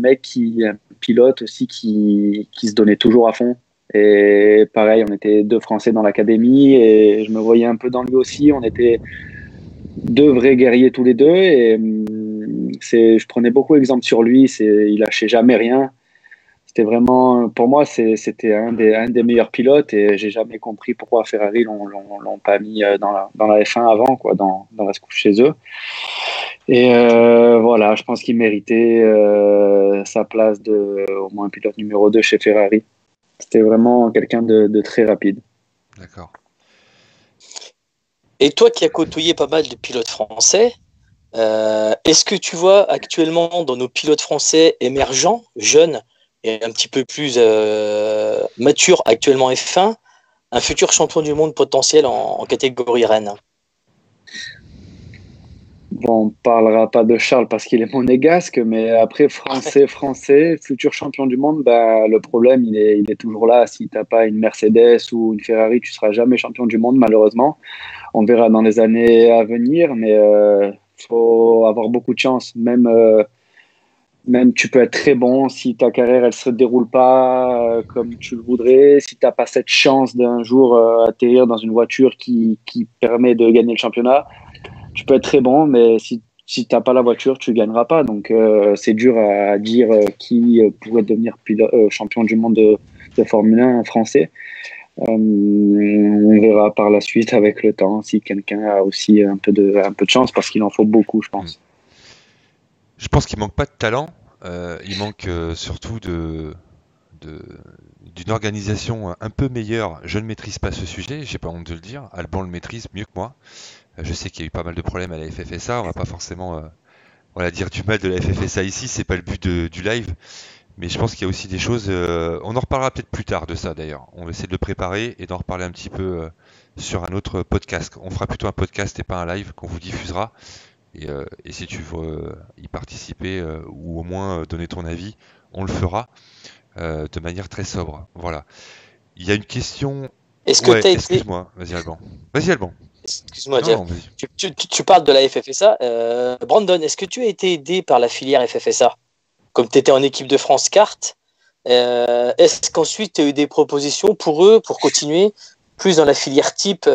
pilote aussi qui se donnait toujours à fond. Et pareil, on était deux Français dans l'académie et je me voyais un peu dans lui aussi. On était deux vrais guerriers tous les deux et je prenais beaucoup d'exemples sur lui. Il lâchait jamais rien. C'était vraiment, pour moi, c'était un des meilleurs pilotes et j'ai jamais compris pourquoi Ferrari l'ont pas mis dans la F1 avant, quoi, dans la scoop chez eux. Et voilà, je pense qu'il méritait sa place de au moins pilote numéro 2 chez Ferrari. C'était vraiment quelqu'un de très rapide. D'accord. Et toi qui as côtoyé pas mal de pilotes français, est-ce que tu vois actuellement dans nos pilotes français émergents, jeunes et un petit peu plus mature actuellement F1, un futur champion du monde potentiel en catégorie reine? Bon, on ne parlera pas de Charles parce qu'il est monégasque, mais après, français, futur champion du monde, bah, le problème, il est toujours là. Si tu n'as pas une Mercedes ou une Ferrari, tu ne seras jamais champion du monde, malheureusement. On verra dans les années à venir, mais il faut avoir beaucoup de chance. Même tu peux être très bon si ta carrière elle se déroule pas comme tu le voudrais, si tu n'as pas cette chance d'un jour atterrir dans une voiture qui permet de gagner le championnat, tu peux être très bon, mais si tu n'as pas la voiture, tu ne gagneras pas. Donc c'est dur à dire qui pourrait devenir champion du monde de Formule 1 français. On verra par la suite avec le temps si quelqu'un a aussi un peu de chance, parce qu'il en faut beaucoup, je pense. Je pense qu'il ne manque pas de talent, il manque surtout d'une organisation un peu meilleure. Je ne maîtrise pas ce sujet, j'ai pas honte de le dire, Alban le maîtrise mieux que moi. Je sais qu'il y a eu pas mal de problèmes à la FFSA, on ne va pas forcément dire du mal de la FFSA ici, c'est pas le but du live. Mais je pense qu'il y a aussi des choses, on en reparlera peut-être plus tard de ça d'ailleurs. On va essayer de le préparer et d'en reparler un petit peu sur un autre podcast. On fera plutôt un podcast et pas un live qu'on vous diffusera. Et si tu veux y participer ou au moins donner ton avis, on le fera de manière très sobre. Voilà. Il y a une question. Est-ce que tu as été... Excuse-moi, vas-y Alban. Vas-y Alban. Excuse-moi, tu parles de la FFSA. Brandon, est-ce que tu as été aidé par la filière FFSA? Comme tu étais en équipe de France Kart, est-ce qu'ensuite tu as eu des propositions pour eux, pour continuer plus dans la filière type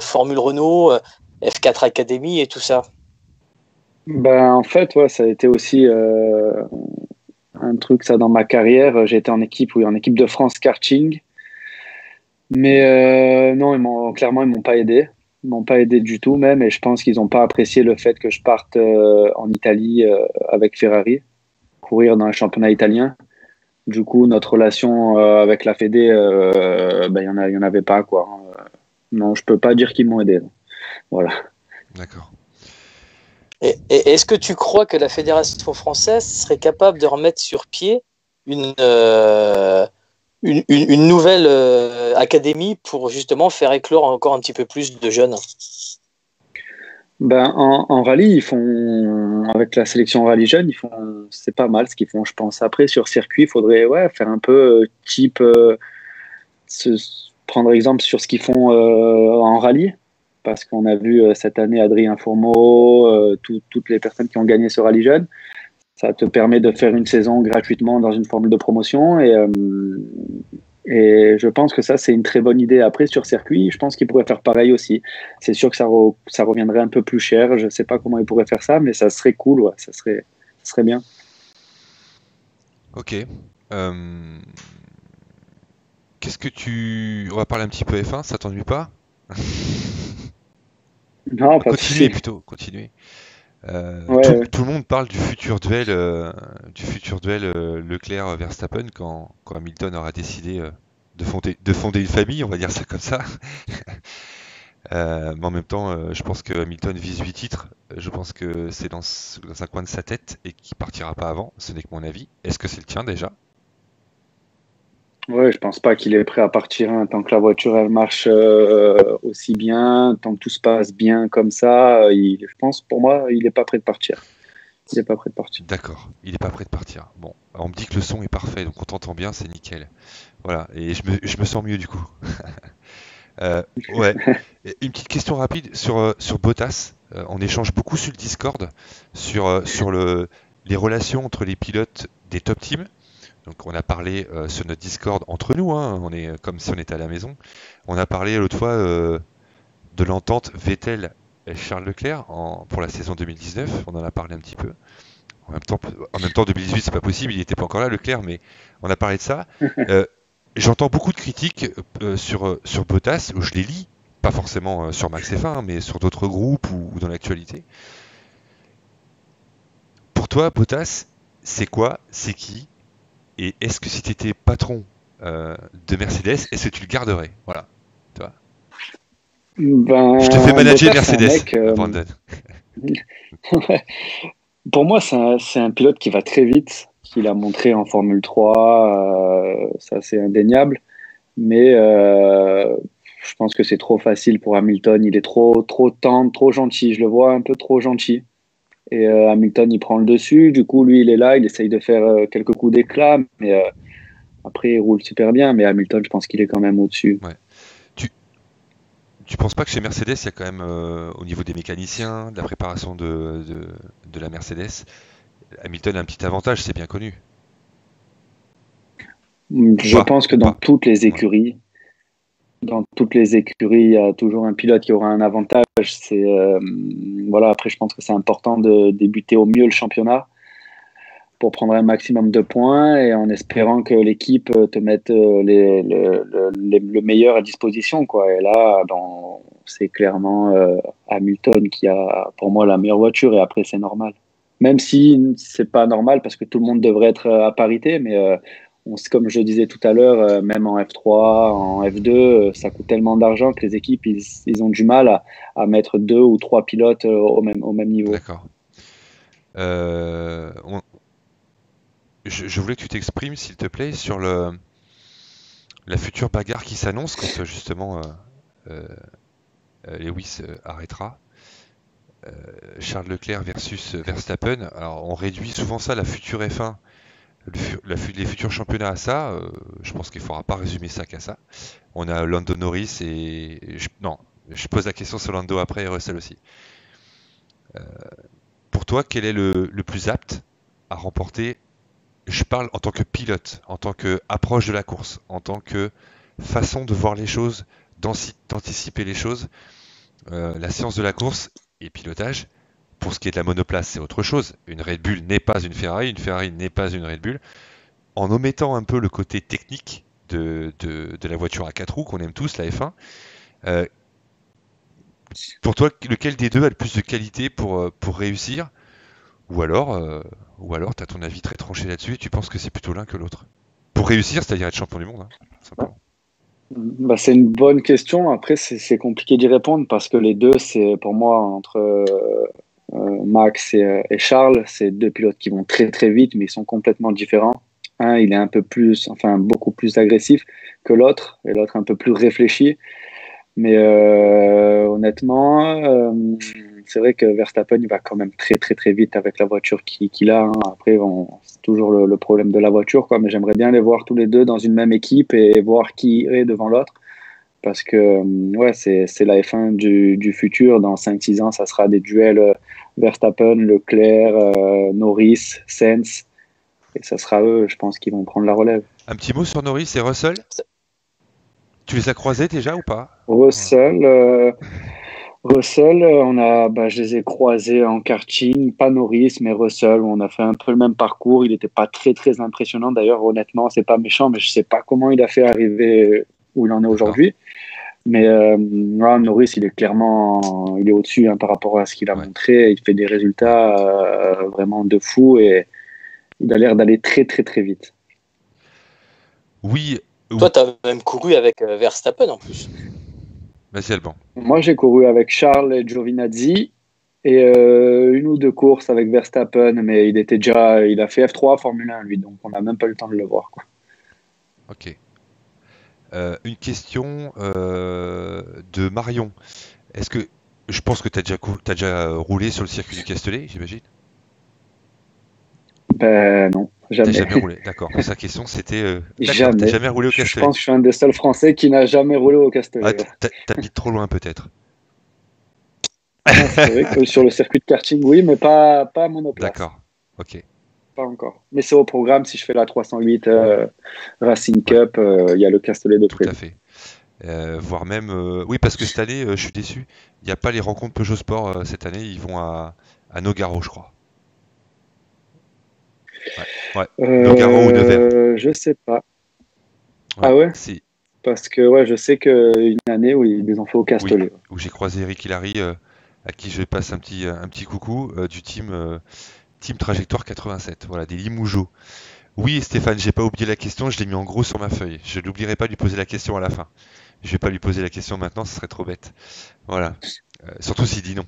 Formule Renault, F4 Academy et tout ça? Ben, en fait, ouais, ça a été aussi un truc, ça, dans ma carrière. J'étais en équipe de France karting. Mais non, clairement, ils m'ont pas aidé. Ils m'ont pas aidé du tout, même. Et je pense qu'ils n'ont pas apprécié le fait que je parte en Italie avec Ferrari, courir dans le championnat italien. Du coup, notre relation avec la Fédé, il n'y en avait pas, quoi. Non, je peux pas dire qu'ils m'ont aidé. Voilà. D'accord. Et est-ce que tu crois que la Fédération française serait capable de remettre sur pied une nouvelle académie pour justement faire éclore encore un petit peu plus de jeunes? Ben, en rallye, ils font, avec la sélection rallye jeune, c'est pas mal ce qu'ils font, je pense. Après, sur circuit, il faudrait faire un peu type, prendre exemple sur ce qu'ils font en rallye. Parce qu'on a vu cette année Adrien Fourmeau, toutes les personnes qui ont gagné ce rallye jeune. Ça te permet de faire une saison gratuitement dans une formule de promotion. Et je pense que ça, c'est une très bonne idée. Après, sur circuit, je pense qu'ils pourraient faire pareil aussi. C'est sûr que ça reviendrait un peu plus cher. Je ne sais pas comment ils pourraient faire ça, mais ça serait cool. Ouais. Ça serait bien. Ok. Qu'est-ce que tu... On va parler un petit peu F1, ça t'ennuie pas? Non, continuez. Tout le monde parle du futur duel, Leclerc-Verstappen quand Hamilton aura décidé de fonder une famille, on va dire ça comme ça. Mais en même temps, je pense que Hamilton vise 8 titres. Je pense que c'est dans un coin de sa tête et qu'il partira pas avant. Ce n'est que mon avis. Est-ce que c'est le tien déjà? Ouais, je pense pas qu'il est prêt à partir, hein. Tant que la voiture elle marche aussi bien, tant que tout se passe bien comme ça, je pense, pour moi, il n'est pas prêt de partir. Il n'est pas prêt de partir. D'accord, il n'est pas prêt de partir. Bon, alors, on me dit que le son est parfait, donc on t'entend bien, c'est nickel. Voilà, et je me sens mieux du coup. Ouais. Une petite question rapide sur Bottas. On échange beaucoup sur le Discord, sur les relations entre les pilotes des top teams. Donc on a parlé sur notre Discord entre nous, hein, on est comme si on était à la maison. On a parlé l'autre fois de l'entente Vettel et Charles Leclerc pour la saison 2019, on en a parlé un petit peu. En même temps 2018 c'est pas possible, il n'était pas encore là Leclerc, mais on a parlé de ça. J'entends beaucoup de critiques sur Bottas, où je les lis, pas forcément sur MaxF1, mais sur d'autres groupes ou dans l'actualité. Pour toi, Bottas, c'est quoi? C'est qui? Et est-ce que si tu étais patron de Mercedes, est-ce que tu le garderais? Voilà. Toi. Ben, je te fais manager Bottas, Mercedes, Brandon. Pour moi, c'est un pilote qui va très vite, qu'il a montré en Formule 3, ça c'est indéniable. Mais je pense que c'est trop facile pour Hamilton. Il est trop tendre, trop gentil. Je le vois un peu trop gentil. Et Hamilton, il prend le dessus. Du coup, lui, il est là. Il essaye de faire quelques coups d'éclat. Mais après, il roule super bien. Mais Hamilton, je pense qu'il est quand même au-dessus. Ouais. Tu penses pas que chez Mercedes, il y a quand même, au niveau des mécaniciens, de la préparation de la Mercedes, Hamilton a un petit avantage, c'est bien connu. Je pense que dans toutes les écuries, il y a toujours un pilote qui aura un avantage. C'est voilà. Après, je pense que c'est important de débuter au mieux le championnat pour prendre un maximum de points et en espérant que l'équipe te mette le meilleur à disposition, quoi. Et là, c'est clairement Hamilton qui a, pour moi, la meilleure voiture. Et après, c'est normal. Même si c'est pas normal parce que tout le monde devrait être à parité, mais comme je disais tout à l'heure, même en F3, en F2, ça coûte tellement d'argent que les équipes, ils ont du mal à mettre 2 ou 3 pilotes au même niveau. D'accord. Je voulais que tu t'exprimes, s'il te plaît, sur la future bagarre qui s'annonce quand justement Lewis arrêtera. Charles Leclerc versus Verstappen. Alors, on réduit souvent ça, la future F1, les futurs championnats à ça. Je pense qu'il ne faudra pas résumer ça qu'à ça. On a Lando Norris et... Non, je pose la question sur Lando après et Russell aussi. Pour toi, quel est le plus apte à remporter? Je parle en tant que pilote, en tant qu'approche de la course, en tant que façon de voir les choses, d'anticiper les choses. La science de la course et pilotage. Pour ce qui est de la monoplace, c'est autre chose. Une Red Bull n'est pas une Ferrari n'est pas une Red Bull. En omettant un peu le côté technique de la voiture à 4 roues qu'on aime tous, la F1, pour toi, lequel des deux a le plus de qualité pour réussir? Ou alors tu as ton avis très tranché là-dessus et tu penses que c'est plutôt l'un que l'autre? Pour réussir, c'est-à-dire être champion du monde, hein, simplement. Bah, c'est une bonne question. Après, c'est compliqué d'y répondre parce que les deux, c'est pour moi, entre Max et Charles, c'est 2 pilotes qui vont très très vite, mais ils sont complètement différents. Un, il est un peu plus, enfin beaucoup plus agressif que l'autre, et l'autre un peu plus réfléchi. Mais honnêtement, c'est vrai que Verstappen, il va quand même très très très vite avec la voiture qu'il a, hein. Après, c'est toujours le problème de la voiture, quoi. Mais j'aimerais bien les voir tous les deux dans une même équipe et voir qui irait devant l'autre. Parce que ouais, c'est la F1 du futur. Dans 5-6 ans, ça sera des duels Verstappen, Leclerc, Norris, Sainz. Et ça sera eux, je pense, qui vont prendre la relève. Un petit mot sur Norris et Russell? Tu les as croisés déjà ou pas? Russell, je les ai croisés en karting, pas Norris, mais Russell, on a fait un peu le même parcours. Il n'était pas très très impressionnant d'ailleurs, honnêtement, c'est pas méchant, mais je sais pas comment il a fait arriver où il en est aujourd'hui. Mais Norris, il est clairement, il est au-dessus, hein, par rapport à ce qu'il a montré. Il fait des résultats vraiment de fou et il a l'air d'aller très très très vite. Oui. Toi, tu as même couru avec Verstappen en plus. Merci Alban. Moi, j'ai couru avec Charles et Giovinazzi et une ou 2 courses avec Verstappen, mais il a fait F3 Formule 1 lui, donc on n'a même pas eu le temps de le voir, quoi. Ok. Une question de Marion. Est-ce que je pense que tu as déjà roulé sur le circuit du Castellet, j'imagine? Non. Jamais. Jamais roulé, d'accord. Sa question, c'était... Jamais. Jamais roulé au Castellet. Je pense que je suis un des seuls Français qui n'a jamais roulé au Castellet. Ah, t'habites trop loin, peut-être. C'est vrai que sur le circuit de karting, oui, mais pas à monoplace. D'accord, ok. Pas encore. Mais c'est au programme. Si je fais la 308 Racing Cup, il y a le Castellet de près. Tout à fait. Voire même... oui, parce que cette année, je suis déçu. Il n'y a pas les rencontres Peugeot Sport cette année. Ils vont à Nogaro, je crois. Ouais. Nogaro ou Nevers. Je sais pas. Ouais, ah ouais si. Parce que ouais, je sais qu'une année où ils les ont fait au Castellet. Oui, où j'ai croisé Eric Hilary, à qui je passe un petit coucou, du team Trajectoire 87, voilà, des Limougeaux. Oui Stéphane, j'ai pas oublié la question, je l'ai mis en gros sur ma feuille. Je n'oublierai pas de lui poser la question à la fin. Je vais pas lui poser la question maintenant, ce serait trop bête. Voilà, surtout s'il dit non.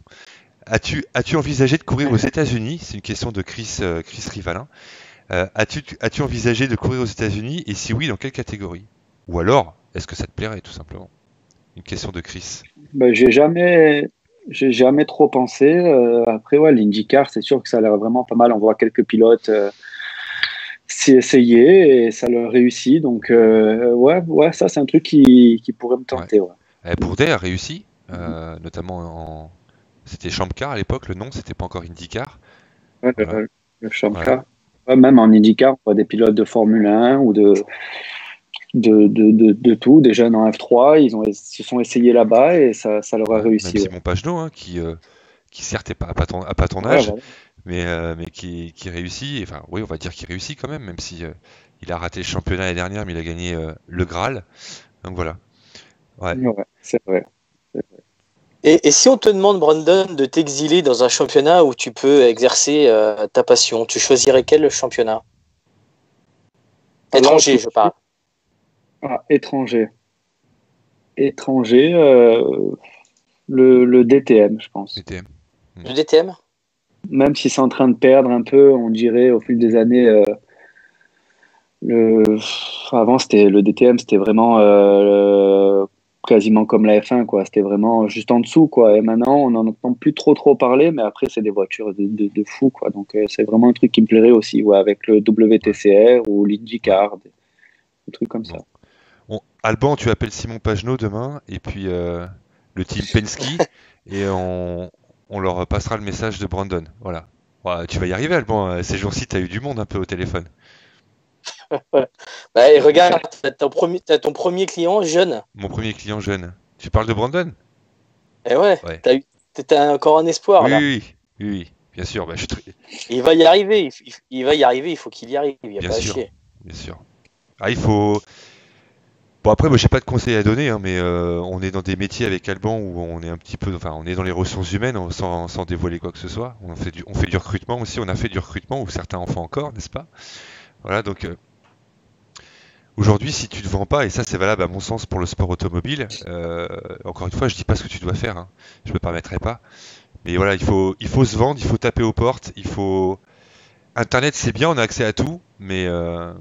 As-tu envisagé de courir aux États-Unis? C'est une question de Chris Rivalin. As-tu envisagé de courir aux États-Unis? Et si oui, dans quelle catégorie? Ou alors, est-ce que ça te plairait tout simplement? Une question de Chris. Bah, j'ai jamais trop pensé. Après, ouais, l'IndyCar, c'est sûr que ça a l'air vraiment pas mal. On voit quelques pilotes s'y essayer et ça leur réussit. Donc, ouais, ça, c'est un truc qui pourrait me tenter. Ouais. Ouais. Bourdet a réussi, notamment en. C'était Champcar à l'époque, le nom, c'était pas encore IndyCar. Ouais, voilà. Le Champcar. Ouais. Ouais, même en IndyCar, on voit des pilotes de Formule 1 ou de tout, des jeunes en F3, se sont essayés là-bas et ça leur a réussi. Simon Pagenaud, hein, qui certes n'est pas à pas ton âge, ouais. Mais qui réussit, enfin oui, on va dire qu'il réussit quand même, même si il a raté le championnat l'année dernière, mais il a gagné le Graal. Donc voilà. Ouais. Ouais, c'est vrai. Et si on te demande, Brandon, de t'exiler dans un championnat où tu peux exercer ta passion, tu choisirais quel championnat? Étranger, je parle. Ah, étranger, le DTM, je pense. DTM. Le DTM? Même si c'est en train de perdre un peu, on dirait au fil des années. Avant, c'était le DTM, c'était vraiment quasiment comme la F1, quoi. C'était vraiment juste en dessous, quoi. Et maintenant, on n'en entend plus trop parler, mais après, c'est des voitures de fou, quoi. Donc, c'est vraiment un truc qui me plairait aussi, ouais, avec le WTCR ou l'IndyCar, des trucs comme ça. Bon, Alban, tu appelles Simon Pagenaud demain et puis le team Penske et on leur passera le message de Brandon. Voilà. Ouais, tu vas y arriver, Alban. Ces jours-ci, tu as eu du monde un peu au téléphone. Bah, et regarde, tu as ton premier client jeune. Mon premier client jeune. Tu parles de Brandon? Eh ouais. T'as encore un espoir. Oui, là. Oui, bien sûr. Bah, il va y arriver. Il faut qu'il y arrive. Il y a bien pas sûr, à chier. Bien sûr. Ah, il faut. Bon, après, moi, j'ai pas de conseils à donner, hein, mais on est dans des métiers avec Alban où on est un petit peu, enfin, on est dans les ressources humaines sans dévoiler quoi que ce soit. On fait du recrutement aussi, on a fait du recrutement ou certains en font encore, n'est-ce pas? Voilà, donc aujourd'hui, si tu te vends pas, et ça c'est valable à mon sens pour le sport automobile, encore une fois, je dis pas ce que tu dois faire, hein, je me permettrai pas. Mais voilà, il faut se vendre, il faut taper aux portes, il faut. Internet, c'est bien, on a accès à tout, mais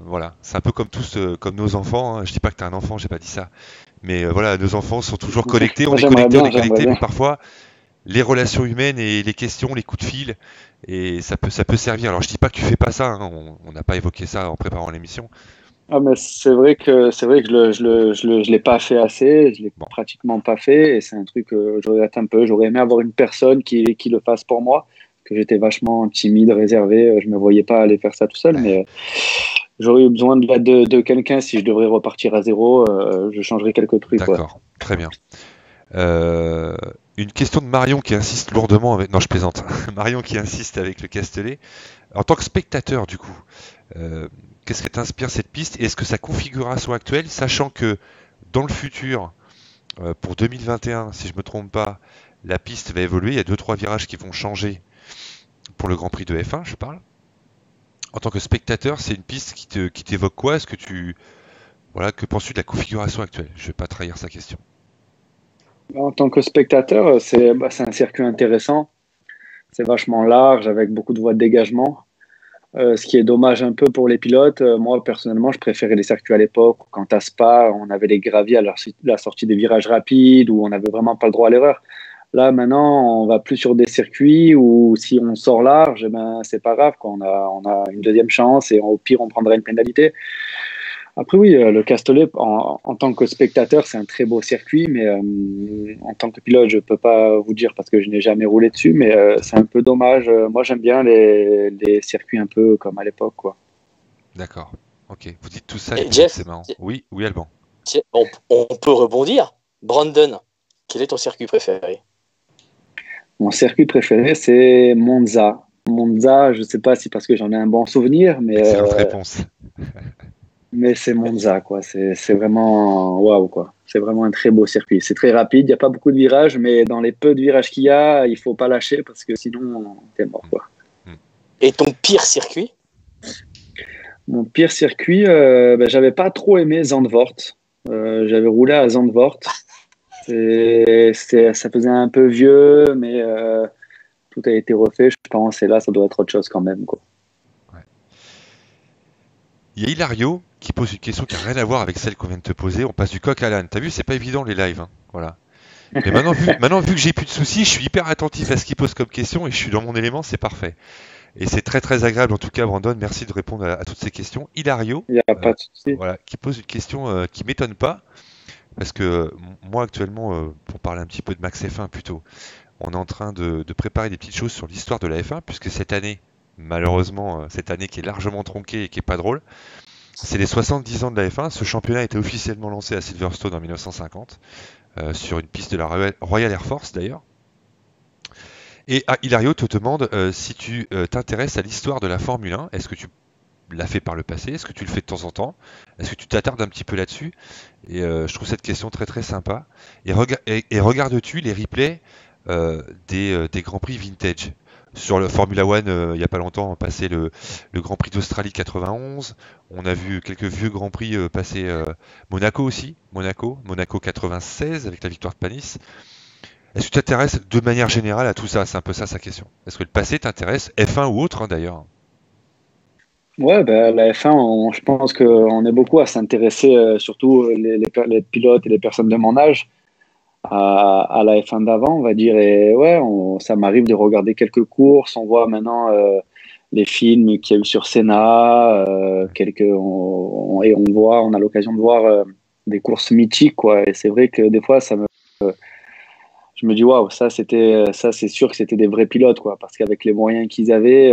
voilà, c'est un peu comme tous, comme nos enfants. Hein. Je dis pas que t'es un enfant, j'ai pas dit ça, mais voilà, nos enfants sont toujours connectés, on est connectés, mais parfois les relations humaines et les questions, les coups de fil, et ça peut servir. Alors je dis pas que tu fais pas ça, hein. On n'a pas évoqué ça en préparant l'émission. Ah mais c'est vrai que je l'ai pas fait assez, je l'ai pratiquement pas fait, et c'est un truc que je regrette un peu. J'aurais aimé avoir une personne qui le fasse pour moi. Que j'étais vachement timide, réservé, je ne me voyais pas aller faire ça tout seul, mais j'aurais eu besoin de l'aide de quelqu'un. Si je devrais repartir à zéro, je changerais quelques trucs. D'accord, ouais. Très bien. Une question de Marion qui insiste lourdement avec... Non, je plaisante. Marion qui insiste avec le Castellet. En tant que spectateur, du coup, qu'est-ce qui t'inspire cette piste? Est-ce que sa configuration actuelle, sachant que dans le futur, pour 2021, si je ne me trompe pas, la piste va évoluer, il y a 2-3 virages qui vont changer pour le Grand Prix de F1, je parle. En tant que spectateur, c'est une piste qui t'évoque quoi? Est-ce que que penses-tu de la configuration actuelle? Je ne vais pas trahir sa question. En tant que spectateur, c'est un circuit intéressant. C'est vachement large, avec beaucoup de voies de dégagement. Ce qui est dommage un peu pour les pilotes. Moi, personnellement, je préférais les circuits à l'époque. Quand à Spa, on avait les graviers à la sortie des virages rapides, où on n'avait vraiment pas le droit à l'erreur. Là, maintenant, on va plus sur des circuits où si on sort large, ben, c'est pas grave, quoi. On a une deuxième chance et au pire, on prendra une pénalité. Après oui, le Castellet, en tant que spectateur, c'est un très beau circuit, mais en tant que pilote, je ne peux pas vous dire parce que je n'ai jamais roulé dessus, mais c'est un peu dommage. Moi, j'aime bien les circuits un peu comme à l'époque, quoi. D'accord, ok. Vous dites tout ça, c'est marrant. Oui, oui, Alban. On peut rebondir. Brandon, quel est ton circuit préféré? Mon circuit préféré, c'est Monza. Monza, je ne sais pas si parce que j'en ai un bon souvenir, mais... Excellente réponse. Mais c'est Monza, quoi. C'est vraiment waouh, quoi. C'est vraiment un très beau circuit. C'est très rapide, il n'y a pas beaucoup de virages, mais dans les peu de virages qu'il y a, il ne faut pas lâcher parce que sinon, t'es mort, quoi. Et ton pire circuit? Mon pire circuit, j'avais pas trop aimé Zandvoort. J'avais roulé à Zandvoort. Ça faisait un peu vieux, mais tout a été refait. Je pense et là, ça doit être autre chose quand même, quoi. Ouais. Il y a Hilario qui pose une question qui n'a rien à voir avec celle qu'on vient de te poser. On passe du coq à l'âne. T'as vu, c'est pas évident les lives, hein. Voilà. Mais maintenant, vu que j'ai plus de soucis, je suis hyper attentif à ce qu'il pose comme question et je suis dans mon élément, c'est parfait. Et c'est très très agréable en tout cas, Brandon. Merci de répondre à toutes ces questions. Hilario, il y a pas de souci. Voilà, qui pose une question qui m'étonne pas. Parce que moi actuellement, pour parler un petit peu de MaxF1 plutôt, on est en train de préparer des petites choses sur l'histoire de la F1, puisque cette année, malheureusement, cette année qui est largement tronquée et qui n'est pas drôle, c'est les 70 ans de la F1. Ce championnat a été officiellement lancé à Silverstone en 1950, sur une piste de la Royal Air Force d'ailleurs. Et Hilario te demande si tu t'intéresses à l'histoire de la Formule 1, est-ce que tu l'as fait par le passé, est-ce que tu le fais de temps en temps, est-ce que tu t'attardes un petit peu là-dessus? Et je trouve cette question très très sympa. Et regardes-tu les replays des Grands Prix vintage? Sur le Formula One, il n'y a pas longtemps, on passait le Grand Prix d'Australie 91, on a vu quelques vieux Grands Prix passer Monaco aussi, Monaco 96 avec la victoire de Panis. Est-ce que tu t'intéresses de manière générale à tout ça? C'est un peu ça sa question. Est-ce que le passé t'intéresse, F1 ou autre hein, d'ailleurs? Ouais, la F1, je pense qu'on est beaucoup à s'intéresser, surtout les pilotes et les personnes de mon âge, à la F1 d'avant, on va dire. Et ouais, ça m'arrive de regarder quelques courses. On voit maintenant les films qu'il y a eu sur Senna, on a l'occasion de voir des courses mythiques, quoi. Et c'est vrai que des fois, je me dis waouh, ça c'est sûr que c'était des vrais pilotes, quoi, parce qu'avec les moyens qu'ils avaient,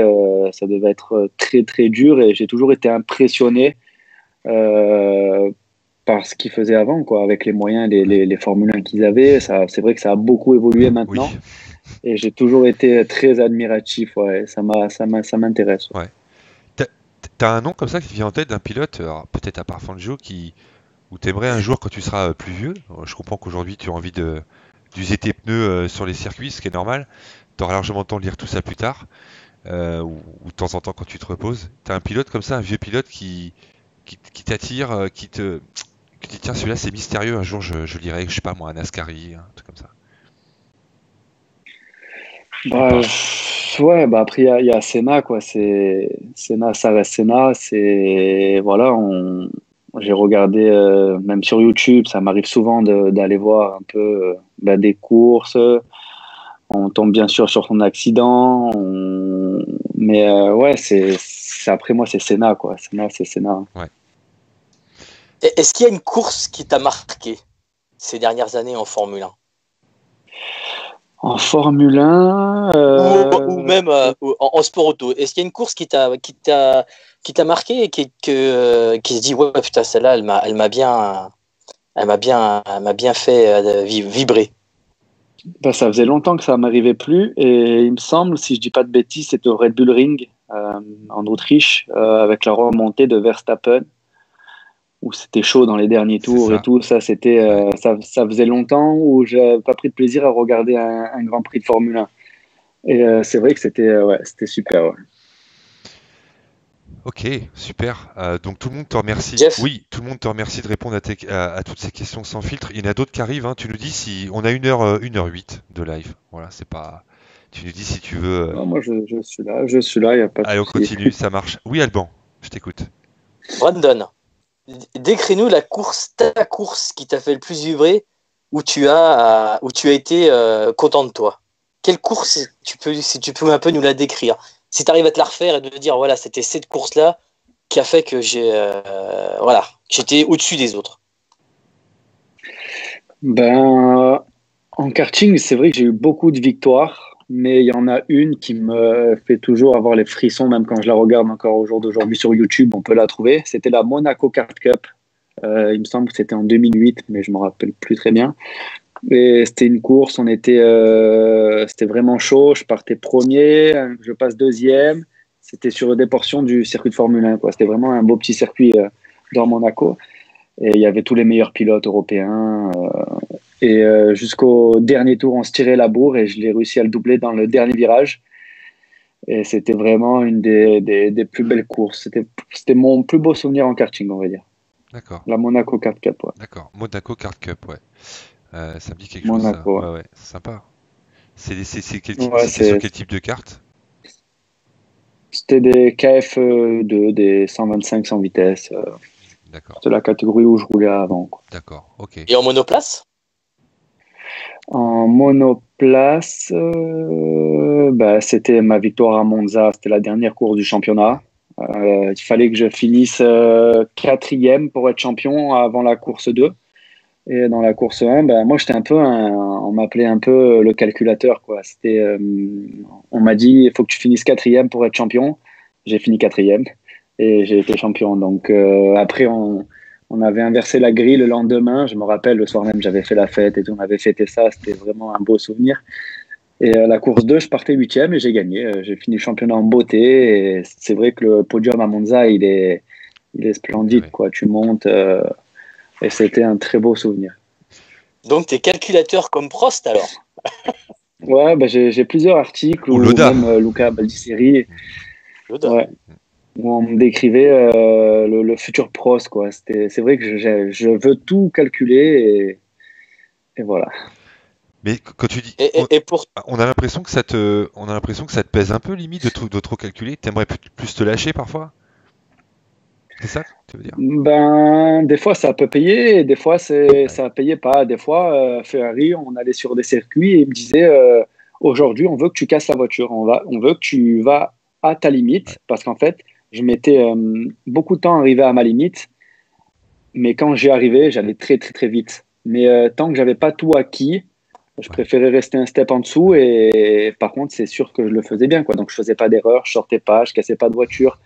ça devait être très très dur. Et j'ai toujours été impressionné par ce qu'ils faisaient avant, quoi, avec les moyens, les Formule 1 qu'ils avaient. C'est vrai que ça a beaucoup évolué maintenant. Oui. Et j'ai toujours été très admiratif. Ouais, ça m'intéresse. Ouais. T'as un nom comme ça qui te vient en tête d'un pilote, peut-être à part Fangio, où t'aimerais un jour quand tu seras plus vieux. Je comprends qu'aujourd'hui tu as envie d'user tes pneus sur les circuits, ce qui est normal. Tu auras largement le temps de lire tout ça plus tard, ou de temps en temps quand tu te reposes. Tu as un pilote comme ça, un vieux pilote qui t'attire, qui te dit tiens, celui-là c'est mystérieux, un jour je lirai, je sais pas moi, un Ascari, un truc comme ça. Ouais, après il y a Senna, quoi. Senna, ça reste Senna, voilà, j'ai regardé, même sur YouTube, ça m'arrive souvent d'aller voir un peu des courses. On tombe bien sûr sur son accident. Mais ouais, après moi, c'est Senna, quoi. Senna, c'est Senna. Ouais. Est-ce qu'il y a une course qui t'a marqué ces dernières années en Formule 1? En Formule 1 ou même en sport auto, est-ce qu'il y a une course qui t'a marqué et qui se dit ouais putain, celle-là elle m'a bien fait vibrer? Ben, ça faisait longtemps que ça m'arrivait plus, et il me semble, si je dis pas de bêtises, c'était au Red Bull Ring en Autriche, avec la remontée de Verstappen, où c'était chaud dans les derniers tours et tout. Ça, c'était, ça faisait longtemps où je n'avais pas pris de plaisir à regarder un Grand Prix de Formule 1. Et c'est vrai que c'était super. Ouais. Ok, super. Donc tout le monde te remercie. Yes. Oui, tout le monde te remercie de répondre à toutes ces questions sans filtre. Il y en a d'autres qui arrivent, hein. Tu nous dis si on a 1h08 de live. Voilà, c'est pas. Tu nous dis si tu veux. Non, moi je suis là, il n'y a pas de souci. Allez, on continue, ça marche. Oui, Alban, je t'écoute. Brandon, décris-nous ta course qui t'a fait le plus vibrer, où tu as été content de toi. Quelle course, si tu peux un peu nous la décrire? Si tu arrives à te la refaire et de dire voilà, c'était cette course-là qui a fait que j'ai voilà, j'étais au-dessus des autres. Ben, en karting, c'est vrai que j'ai eu beaucoup de victoires, mais il y en a une qui me fait toujours avoir les frissons, même quand je la regarde encore au jour d'aujourd'hui sur YouTube, on peut la trouver. C'était la Monaco Kart Cup. Il me semble que c'était en 2008, mais je ne me rappelle plus très bien. Et c'était une course, on était, c'était vraiment chaud. Je partais premier, je passe deuxième. C'était sur des portions du circuit de Formule 1, quoi. C'était vraiment un beau petit circuit dans Monaco. Et il y avait tous les meilleurs pilotes européens. Et jusqu'au dernier tour, on se tirait la bourre et je l'ai réussi à le doubler dans le dernier virage. Et c'était vraiment une des plus belles courses. C'était mon plus beau souvenir en karting, on va dire. D'accord. La Monaco Kart Cup, ouais. D'accord, Monaco Kart Cup, ouais. Ça me dit quelque Monaco, chose. Ça. Ouais. Ouais, c'est sympa. C'est sur quel type de kart? C'était des KF2, des 125 sans vitesse. D'accord. C'est la catégorie où je roulais avant, quoi. D'accord, ok. Et en monoplace? En monoplace, c'était ma victoire à Monza. C'était la dernière course du championnat. Il fallait que je finisse 4e pour être champion avant la course 2. Et dans la course 1, moi j'étais un peu on m'appelait un peu le calculateur, quoi. C'était, on m'a dit il faut que tu finisses 4e pour être champion. J'ai fini 4e et j'ai été champion. Donc après on avait inversé la grille le lendemain. Je me rappelle, le soir même j'avais fait la fête et tout, on avait fêté ça. C'était vraiment un beau souvenir. Et à la course 2, je partais 8e et j'ai gagné. J'ai fini le championnat en beauté. Et c'est vrai que le podium à Monza, il est splendide, oui, quoi. Tu montes et c'était un très beau souvenir. Donc, t'es calculateur comme Prost, alors? Ouais, j'ai plusieurs articles, ou même Luca Baldisseri, ouais, où on me décrivait le futur Prost, quoi. C'est vrai que je veux tout calculer et voilà. Mais quand tu dis, on a l'impression que ça te pèse un peu, limite, de trop calculer. T'aimerais plus te lâcher parfois. C'est ça que tu veux dire? Ben, des fois ça peut payer, et des fois ça payait pas. Des fois, Ferrari, on allait sur des circuits et ils me disaient aujourd'hui, on veut que tu casses la voiture, on veut que tu vas à ta limite, ouais, parce qu'en fait, je mettais beaucoup de temps à arriver à ma limite, mais quand j'y arrivais, j'allais très très très vite. Mais tant que j'avais pas tout acquis, je préférais rester un step en dessous, et par contre, c'est sûr que je le faisais bien, quoi. Donc, je faisais pas d'erreur, je sortais pas, je cassais pas de voiture.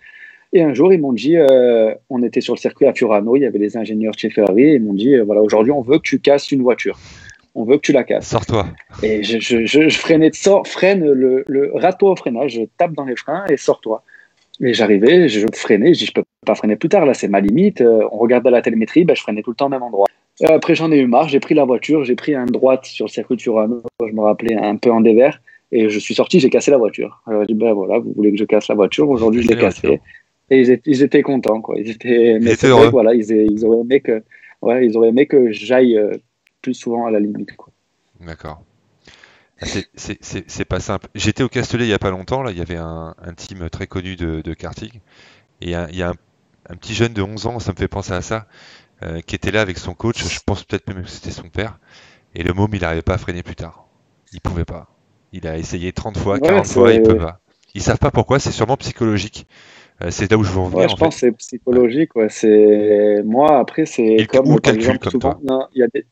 Et un jour, ils m'ont dit, on était sur le circuit à Furano, il y avait les ingénieurs de chez Ferrari, et ils m'ont dit, voilà, aujourd'hui, on veut que tu casses une voiture. On veut que tu la casses. Sors-toi. Et je freinais, freine, râteau au freinage, je tape dans les freins et sors-toi. Et j'arrivais, je freinais, je dis, je peux pas freiner plus tard, là, c'est ma limite. On regarde à la télémétrie, je freinais tout le temps au même endroit. Après, j'en ai eu marre, j'ai pris la voiture, j'ai pris un droite sur le circuit de Furano, je me rappelais, un peu en dévers, et je suis sorti, j'ai cassé la voiture. Alors, j'ai dit, voilà, vous voulez que je casse la voiture, aujourd'hui je l'ai cassée. Et ils étaient contents, quoi. Mais c'est vrai, voilà, ils auraient aimé que j'aille plus souvent à la limite, quoi. D'accord. C'est pas simple. J'étais au Castellet il n'y a pas longtemps, là, il y avait un team très connu de karting, et il y a un petit jeune de 11 ans, ça me fait penser à ça, qui était là avec son coach, je pense peut-être même que c'était son père, et le môme, il n'arrivait pas à freiner plus tard. Il pouvait pas. Il a essayé 30 fois, 40 fois, il peut pas. Ils savent pas pourquoi, c'est sûrement psychologique. C'est là où je veux en venir. Je pense que c'est psychologique, ouais. C'est... Moi, après, c'est comme... Ou calcul, exemple, comme souvent, toi. Non, y a des...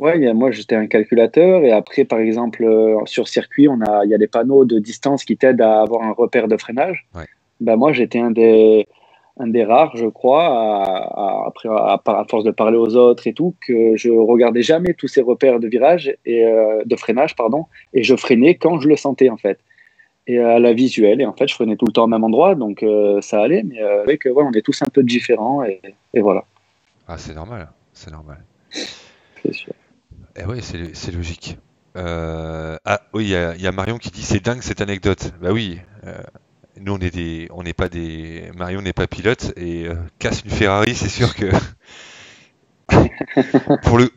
Ouais, moi, j'étais un calculateur, et après, par exemple, sur circuit, il y a des panneaux de distance qui t'aident à avoir un repère de freinage. Ouais. Moi, j'étais un des rares, je crois, à force de parler aux autres et tout, que je regardais jamais tous ces repères de virage et de freinage, pardon, et je freinais quand je le sentais, en fait, et à la visuelle, et en fait je freinais tout le temps au même endroit, donc ça allait, mais avec on est tous un peu différents, et voilà. Ah, c'est normal. C'est sûr. Et oui, c'est logique. Ah oui, il y a Marion qui dit c'est dingue cette anecdote. Bah oui. Nous, on n'est pas des... Marion n'est pas pilote, et casse une Ferrari, c'est sûr que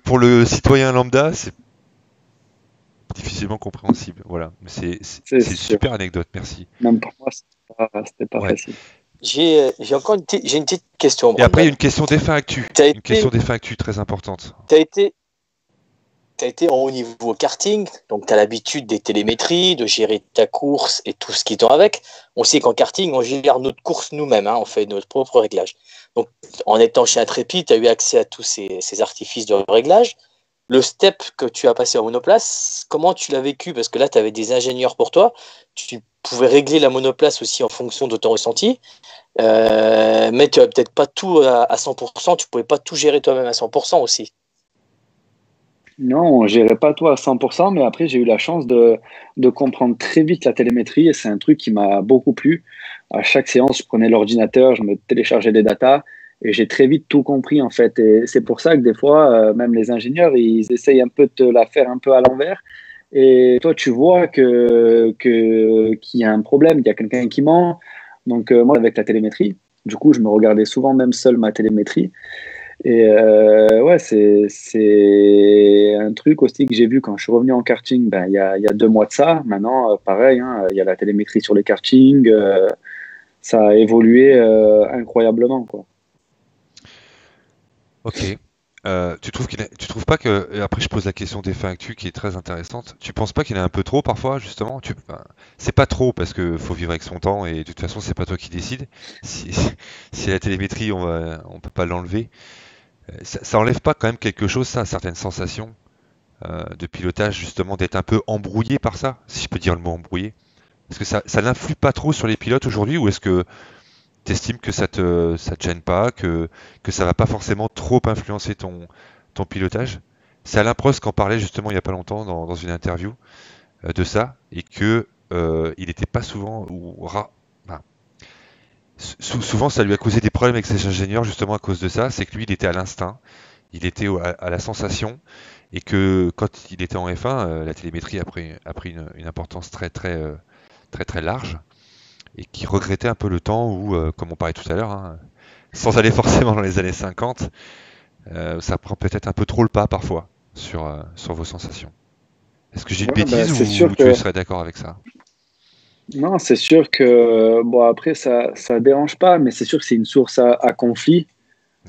pour le citoyen lambda, c'est difficilement compréhensible. Voilà, c'est une super anecdote, merci. Même pour moi, c'était pas facile. J'ai encore une petite question. Et après, une question des faits actus. Une question des faits actus très importante. Tu as été tu as été en haut niveau au karting, donc tu as l'habitude des télémétries, de gérer ta course et tout ce qui tend avec. On sait qu'en karting, on gère notre course nous-mêmes, hein, on fait notre propre réglage. Donc, en étant chez Intrépide, tu as eu accès à tous ces artifices de réglage. Le step que tu as passé en monoplace, comment tu l'as vécu? Parce que là, tu avais des ingénieurs pour toi. Tu pouvais régler la monoplace aussi en fonction de ton ressenti. Mais tu n'avais peut-être pas tout à 100%. Tu ne pouvais pas tout gérer toi-même à 100% aussi. Non, je ne gérais pas tout à 100%. Mais après, j'ai eu la chance de comprendre très vite la télémétrie. Et c'est un truc qui m'a beaucoup plu. À chaque séance, je prenais l'ordinateur, je me téléchargeais les datas. Et j'ai très vite tout compris, en fait. Et c'est pour ça que des fois, même les ingénieurs, ils essayent un peu de te la faire un peu à l'envers. Et toi, tu vois qu'il y a un problème, qu'il y a quelqu'un qui ment. Donc, moi, avec la télémétrie, du coup, je me regardais souvent même seul ma télémétrie. Et ouais, c'est un truc aussi que j'ai vu quand je suis revenu en karting, ben, il y a 2 mois de ça. Maintenant, pareil, hein, il y a la télémétrie sur les kartings. Ça a évolué incroyablement, quoi. Ok. Tu trouves pas que, et après je pose la question des fins actu qui est très intéressante, tu penses pas qu'il y en a un peu trop parfois justement? C'est pas trop parce que faut vivre avec son temps et de toute façon c'est pas toi qui décides. Si la télémétrie on peut pas l'enlever, ça enlève pas quand même quelque chose, ça, certaines sensations de pilotage justement, d'être un peu embrouillé par ça, si je peux dire le mot embrouillé? Est-ce que ça n'influe pas trop sur les pilotes aujourd'hui, ou est-ce que t'estimes que ça te gêne pas, que ça va pas forcément trop influencer ton pilotage? C'est Alain Prost qui en parlait justement il y a pas longtemps dans une interview de ça, et que il n'était pas souvent souvent ça lui a causé des problèmes avec ses ingénieurs justement à cause de ça. C'est que lui il était à l'instinct, il était à la sensation, et que quand il était en F1 la télémétrie a pris une importance très très très très large. Et qui regrettait un peu le temps où, comme on parlait tout à l'heure, hein, sans aller forcément dans les années 50, ça prend peut-être un peu trop le pas parfois sur vos sensations. Est-ce que j'ai une bêtise ou tu serais d'accord avec ça? Non, c'est sûr que, bon, après, ça dérange pas, mais c'est sûr que c'est une source à conflit,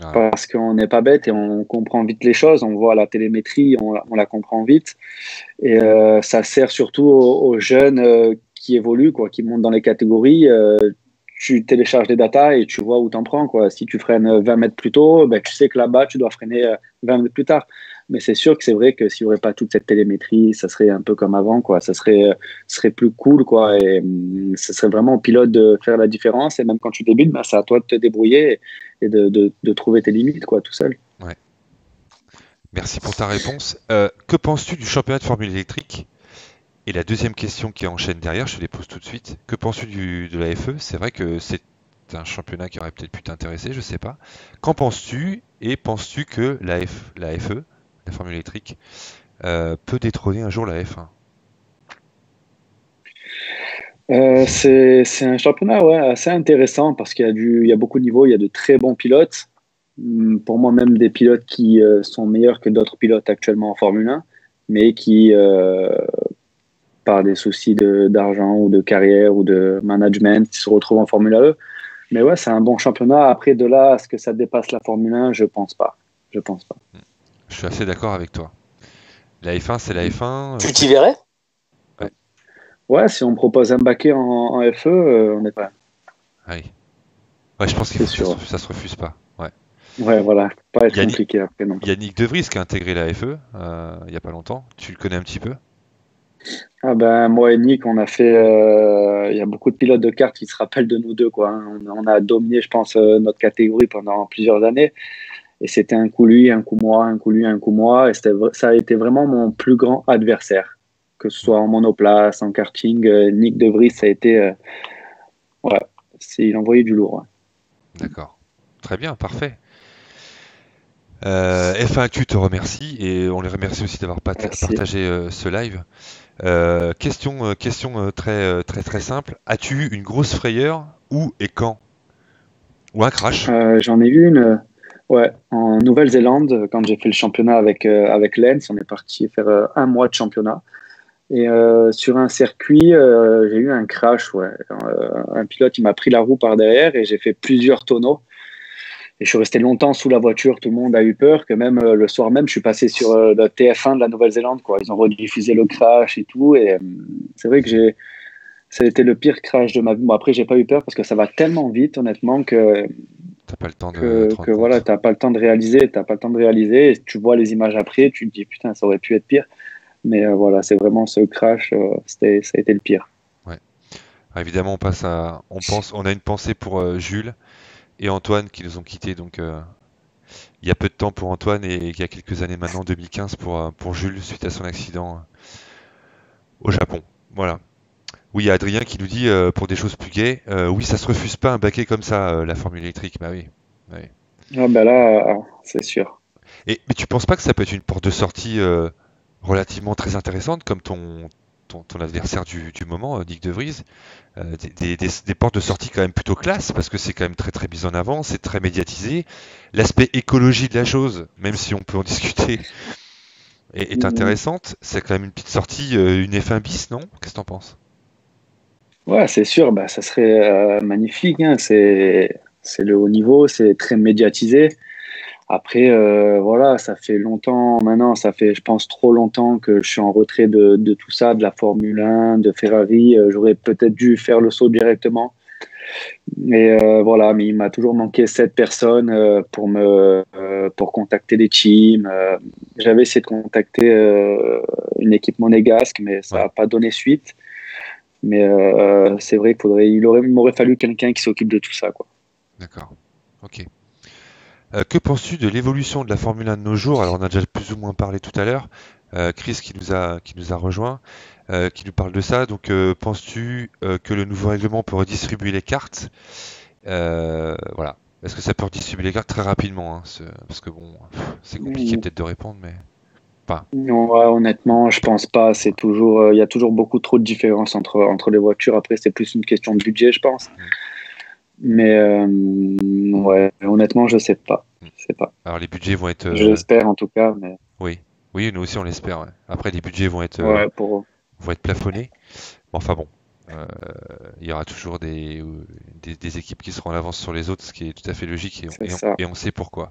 ouais. Parce qu'on n'est pas bête et on comprend vite les choses, on voit la télémétrie, on la comprend vite, et ça sert surtout aux jeunes qui évolue, quoi, qui monte dans les catégories. Tu télécharges les datas et tu vois où t'en prends, quoi. Si tu freines 20 mètres plus tôt, ben, tu sais que là-bas, tu dois freiner 20 mètres plus tard. Mais c'est sûr que c'est vrai que s'il n'y aurait pas toute cette télémétrie, ça serait un peu comme avant, quoi. Ça serait plus cool, quoi. Et ça serait vraiment au pilote de faire la différence. Et même quand tu débutes, ben, c'est à toi de te débrouiller et de trouver tes limites, quoi, tout seul. Ouais. Merci pour ta réponse. Que penses-tu du championnat de Formule Électrique? Et la deuxième question qui enchaîne derrière, je te les pose tout de suite. Que penses-tu de la FE? C'est vrai que c'est un championnat qui aurait peut-être pu t'intéresser, je ne sais pas. Qu'en penses-tu? Et penses-tu que la FE, la Formule Électrique, peut détrôner un jour la F1? C'est un championnat, ouais, assez intéressant parce qu'il y a beaucoup de niveaux, il y a de très bons pilotes. Pour moi, même des pilotes qui sont meilleurs que d'autres pilotes actuellement en Formule 1, mais qui... par des soucis d'argent ou de carrière ou de management qui se retrouvent en Formule E. Mais ouais, c'est un bon championnat. Après, de là à ce que ça dépasse la Formule 1, je pense pas. Je suis assez d'accord avec toi. La F1, c'est la F1. Tu t'y verrais? Ouais. Ouais, si on propose un baquet en FE, on est prêt. Oui. Ouais, je pense que ça se refuse pas. Ouais. Ouais, voilà. Pas être compliqué après. Non. Yannick De Vries qui a intégré la FE il y a pas longtemps. Tu le connais un petit peu? Ah ben, moi et Nick, on a fait. Il y a beaucoup de pilotes de kart qui se rappellent de nous deux, quoi. On a dominé, je pense, notre catégorie pendant plusieurs années. Et c'était un coup lui, un coup moi, un coup lui, un coup moi. Et ça a été vraiment mon plus grand adversaire, que ce soit en monoplace, en karting. Nick De Vries, ça a été. Ouais, il envoyait du lourd. Ouais. D'accord. Très bien, parfait. F1 Actu te remercie et on les remercie aussi d'avoir partagé ce live. Question très très très simple. As-tu eu une grosse frayeur, où et quand? Ou un crash? J'en ai eu une. Ouais, en Nouvelle-Zélande, quand j'ai fait le championnat avec Lens, on est parti faire 1 mois de championnat. Et sur un circuit, j'ai eu un crash. Ouais, un pilote il m'a pris la roue par derrière et j'ai fait plusieurs tonneaux. Et je suis resté longtemps sous la voiture, tout le monde a eu peur, que même le soir même, je suis passé sur la TF1 de la Nouvelle-Zélande, quoi. Ils ont rediffusé le crash et tout. Et c'est vrai que ça a été le pire crash de ma vie. Bon, après, j'ai pas eu peur parce que ça va tellement vite, honnêtement, que t'as pas le temps que voilà, t'as pas le temps de réaliser, Et tu vois les images après, tu te dis putain, ça aurait pu être pire. Mais voilà, c'est vraiment ce crash, ça a été le pire. Ouais. Alors, évidemment, on a une pensée pour Jules et Antoine qui nous ont quittés, donc il y a peu de temps pour Antoine et il y a quelques années maintenant, 2015 pour Jules suite à son accident au Japon. Voilà. Oui, il y a Adrien qui nous dit pour des choses plus gaies, oui, ça se refuse pas un baquet comme ça, la Formule Électrique, bah oui. Oui. Ah bah là, c'est sûr. Mais tu penses pas que ça peut être une porte de sortie relativement très intéressante comme ton adversaire du moment, Nick De Vries, des portes de sortie quand même plutôt classe, parce que c'est quand même très très mis en avant, c'est très médiatisé. L'aspect écologie de la chose, même si on peut en discuter, est intéressante. C'est quand même une petite sortie, une F1 bis, non? Qu'est-ce que t'en penses? Ouais, c'est sûr, bah, ça serait magnifique, hein. C'est le haut niveau, c'est très médiatisé. Après, voilà, ça fait longtemps, maintenant, ça fait, je pense, trop longtemps que je suis en retrait de tout ça, de la Formule 1, de Ferrari. J'aurais peut-être dû faire le saut directement. Mais voilà, mais il m'a toujours manqué cette personne pour contacter des teams. J'avais essayé de contacter une équipe monégasque, mais ça n'a pas donné suite. Mais c'est vrai qu'il m'aurait fallu quelqu'un qui s'occupe de tout ça, quoi. D'accord, ok. Que penses-tu de l'évolution de la Formule 1 de nos jours? Alors on a déjà plus ou moins parlé tout à l'heure. Chris qui nous a rejoint, qui nous parle de ça. Donc penses-tu que le nouveau règlement peut redistribuer les cartes? Voilà. Est-ce que ça peut redistribuer les cartes très rapidement, hein, parce que bon, c'est compliqué peut-être de répondre, mais. Non, ouais, honnêtement, je pense pas. C'est toujours, il y a toujours beaucoup trop de différences entre les voitures. Après, c'est plus une question de budget, je pense. Mais ouais, honnêtement, je sais pas. Alors les budgets vont être. Je l'espère en tout cas. Mais... Oui, nous aussi on l'espère. Ouais. Après, les budgets vont être, vont être plafonnés. Bon, enfin bon, il y aura toujours des équipes qui seront en avance sur les autres, ce qui est tout à fait logique et on sait pourquoi.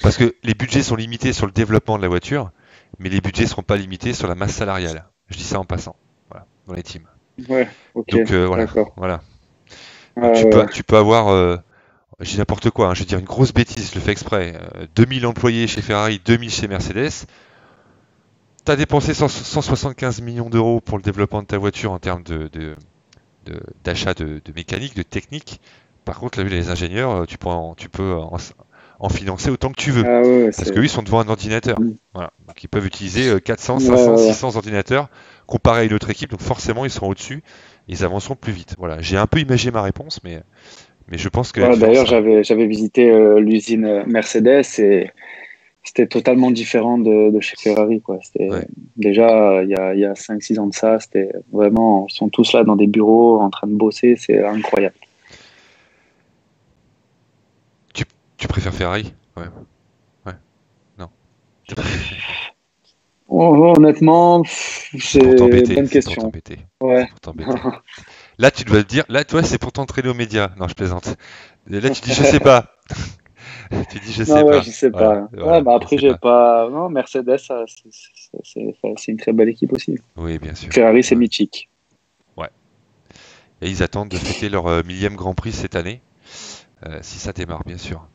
Parce que les budgets sont limités sur le développement de la voiture, mais les budgets ne seront pas limités sur la masse salariale. Je dis ça en passant, voilà, dans les teams. Ouais, ok. Donc voilà. Tu peux avoir, j'ai n'importe quoi, hein, je vais dire une grosse bêtise, je le fais exprès, 2000 employés chez Ferrari, 2000 chez Mercedes. Tu as dépensé 175 millions d'euros pour le développement de ta voiture en termes d'achat de mécanique, de technique. Par contre, là, les ingénieurs, tu peux en financer autant que tu veux, parce que eux, ils sont devant un ordinateur, voilà. Donc ils peuvent utiliser 400, 500, 600 ordinateurs comparé à une autre équipe, donc forcément ils seront au-dessus, ils avanceront plus vite. Voilà, j'ai un peu imagé ma réponse, mais je pense que... Voilà, d'ailleurs, j'avais visité l'usine Mercedes et c'était totalement différent de chez Ferrari, quoi. Déjà, il y a 5-6 ans de ça, c'était vraiment, ils sont tous là dans des bureaux en train de bosser, c'est incroyable. Tu préfères Ferrari? Ouais. Non. Honnêtement, c'est une bonne question. Ouais. Là, tu dois te dire, là, toi, c'est pour t'entraîner aux médias. Non, je plaisante. Là, tu dis, je sais pas. Je sais pas. Voilà, bah après, j'ai pas. Non, Mercedes, c'est une très belle équipe aussi. Oui, bien sûr. Ferrari, c'est mythique. Ouais. Et ils attendent de fêter leur 1000e Grand Prix cette année, si ça démarre, bien sûr.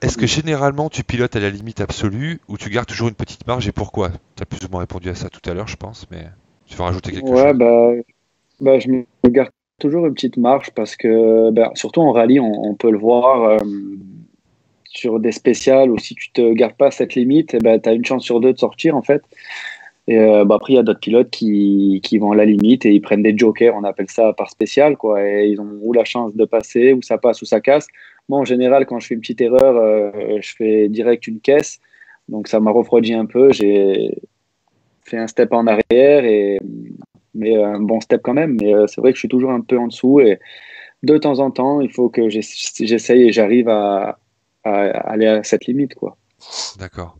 Est-ce que généralement tu pilotes à la limite absolue ou tu gardes toujours une petite marge et pourquoi? Tu as plus ou moins répondu à ça tout à l'heure, je pense, mais tu veux rajouter quelque chose? Bah, je me garde toujours une petite marge parce que, bah, surtout en rallye, on peut le voir sur des spéciales où si tu te gardes pas à cette limite, bah, tu as une chance sur deux de sortir en fait. Et bah, après, il y a d'autres pilotes qui vont à la limite et ils prennent des jokers, on appelle ça par spécial, quoi, et ils ont ou la chance de passer, ou ça passe, ou ça casse. Moi, en général, quand je fais une petite erreur, je fais direct une caisse. Donc, ça m'a refroidi un peu. J'ai fait un step en arrière, mais un bon step quand même. Mais c'est vrai que je suis toujours un peu en dessous. Et de temps en temps, il faut que j'essaye et j'arrive à aller à cette limite, quoi. D'accord.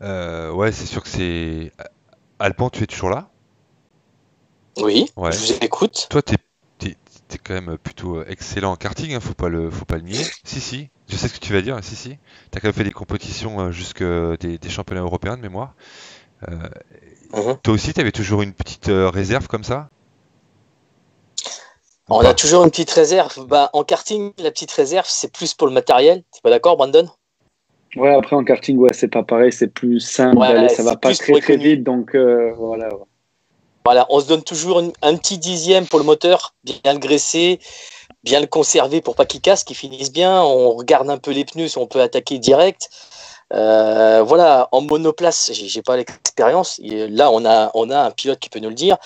Ouais, c'est sûr que c'est... Alpan, tu es toujours là? Oui, ouais. Je vous écoute. Toi, t'es quand même plutôt excellent en karting, hein, faut pas le nier. Si, si, je sais ce que tu vas dire, si, si. T'as quand même fait des compétitions jusque des championnats européens de mémoire. Toi aussi, t'avais toujours une petite réserve comme ça? On a toujours une petite réserve. Bah, en karting, la petite réserve, c'est plus pour le matériel. T'es pas d'accord, Brandon? Ouais, après en karting, ouais, c'est pas pareil, c'est plus simple, ouais, ça va pas très vite, donc voilà. Ouais. Voilà, on se donne toujours un petit dixième pour le moteur, bien le graisser, bien le conserver pour pas qu'il casse, qu'il finisse bien. On regarde un peu les pneus si on peut attaquer direct. Voilà, en monoplace, j'ai pas l'expérience. Là, on a un pilote qui peut nous le dire.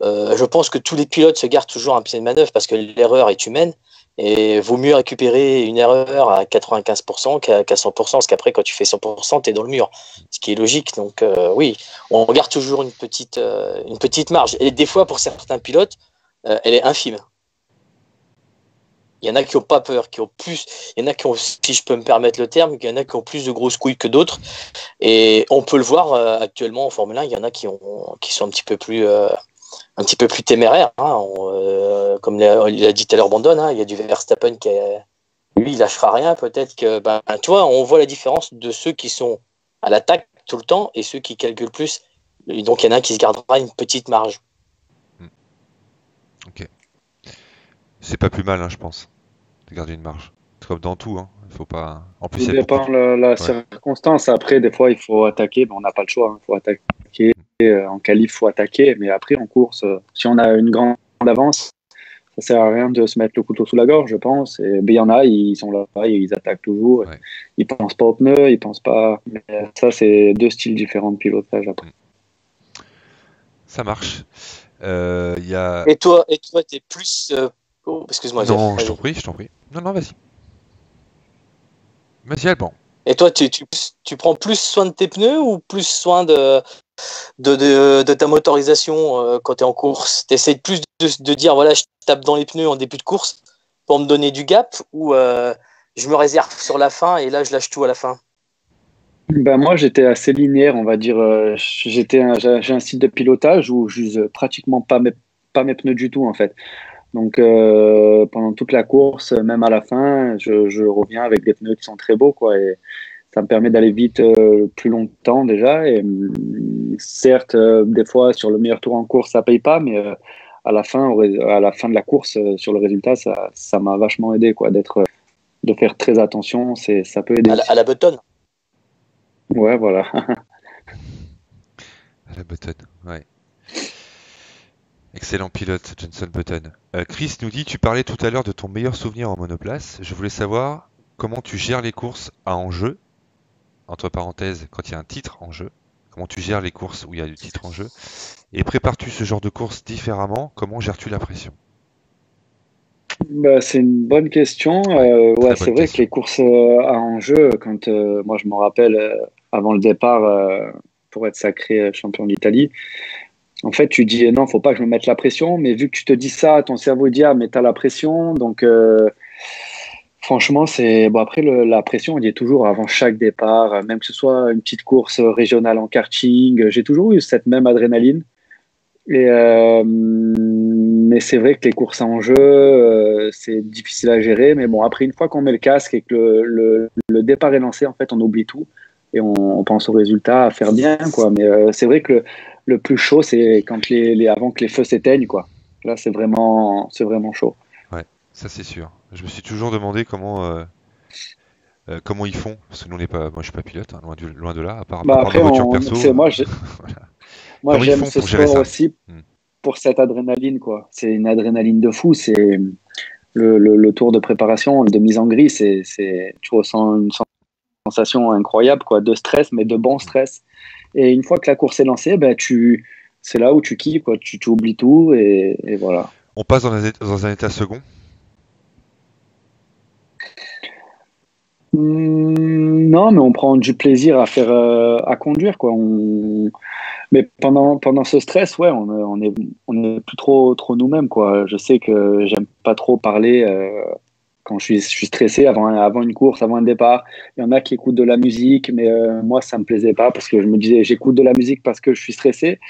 Je pense que tous les pilotes se gardent toujours un pied de manœuvre parce que l'erreur est humaine. Et vaut mieux récupérer une erreur à 95% qu'à 100%, parce qu'après, quand tu fais 100%, tu es dans le mur, ce qui est logique. Donc oui, on garde toujours une petite marge. Et des fois, pour certains pilotes, elle est infime. Il y en a qui n'ont pas peur, qui ont plus. Il y en a qui ont, si je peux me permettre le terme, il y en a qui ont plus de grosses couilles que d'autres. Et on peut le voir actuellement en Formule 1, il y en a qui sont un petit peu plus... Un petit peu plus téméraire, hein. Comme l'a dit tout à l'heure Brandon, hein, il y a du Verstappen qui est, lui il lâchera rien, peut-être que ben, tu vois, on voit la différence de ceux qui sont à l'attaque tout le temps et ceux qui calculent plus, et donc il y en a un qui se gardera une petite marge. Ok, c'est pas plus mal, hein, je pense, de garder une marge, c'est comme dans tout, hein. Faut pas... En plus, il dépend de la circonstance, après des fois il faut attaquer, ben, on n'a pas le choix, hein. Faut attaquer. En qualif, faut attaquer, mais après en course, si on a une grande avance, ça sert à rien de se mettre le couteau sous la gorge, je pense. Et il y en a, ils sont là, ils attaquent toujours, ouais. Ils pensent pas aux pneus, ils pensent pas. Mais ça, c'est deux styles différents de pilotage après. Ça marche. Et toi, t'es plus. Oh, excuse-moi. Non, je t'en prie. Non, vas-y. Vas-y, Alban. Et toi, tu prends plus soin de tes pneus ou plus soin de ta motorisation quand tu es en course? Tu essaies plus de dire, voilà, je tape dans les pneus en début de course pour me donner du gap, ou je me réserve sur la fin et là, je lâche tout à la fin? Ben moi, j'étais assez linéaire, on va dire. J'ai un style de pilotage où je n'use pratiquement pas mes pneus du tout, en fait. Donc pendant toute la course, même à la fin, je reviens avec des pneus qui sont très beaux, quoi, et ça me permet d'aller vite plus longtemps déjà. Et certes, des fois sur le meilleur tour en course, ça paye pas, mais à la fin de la course, sur le résultat, ça m'a vachement aidé, quoi, de faire très attention, ça peut aider. À la Button. Ouais, voilà. À la Button, ouais. Excellent pilote, Jenson Button. Chris nous dit, tu parlais tout à l'heure de ton meilleur souvenir en monoplace. Je voulais savoir comment tu gères les courses à enjeu, entre parenthèses, quand il y a un titre en jeu. Comment tu gères les courses où il y a du titre en jeu? Et prépares-tu ce genre de course différemment? Comment gères-tu la pression? Bah, c'est une bonne question. Ouais, c'est vrai que les courses à enjeu, quand moi je me rappelle, avant le départ, pour être sacré champion d'Italie, en fait, tu dis non, faut pas que je me mette la pression, mais vu que tu te dis ça, ton cerveau dit ah, mais t'as la pression, donc franchement, c'est bon. Après, la pression, on y est toujours avant chaque départ, même que ce soit une petite course régionale en karting, j'ai toujours eu cette même adrénaline. Et mais c'est vrai que les courses à enjeu, c'est difficile à gérer, mais bon, après, une fois qu'on met le casque et que le départ est lancé, en fait, on oublie tout et on pense au résultat, à faire bien, quoi. Mais c'est vrai que le plus chaud, c'est quand avant que les feux s'éteignent, quoi. Là, c'est vraiment chaud. Ouais, ça c'est sûr. Je me suis toujours demandé comment ils font, parce que nous, moi, je suis pas pilote, hein, loin de là, à part les voitures perso. Moi, j'aime ce sport aussi pour cette adrénaline, quoi. C'est une adrénaline de fou. C'est le tour de préparation, de mise en gris. Tu ressens une sensation incroyable, quoi, de stress, mais de bon stress. Et une fois que la course est lancée, ben c'est là où tu kiffes, quoi. Tu oublies tout et voilà. On passe dans un état second. Non, mais on prend du plaisir à faire, à conduire, quoi. Mais pendant ce stress, ouais, on est plus trop nous-mêmes, quoi. Je sais que j'aime pas trop parler quand je suis stressé avant une course, avant un départ. Il y en a qui écoutent de la musique, mais moi, ça ne me plaisait pas parce que je me disais, j'écoute de la musique parce que je suis stressé.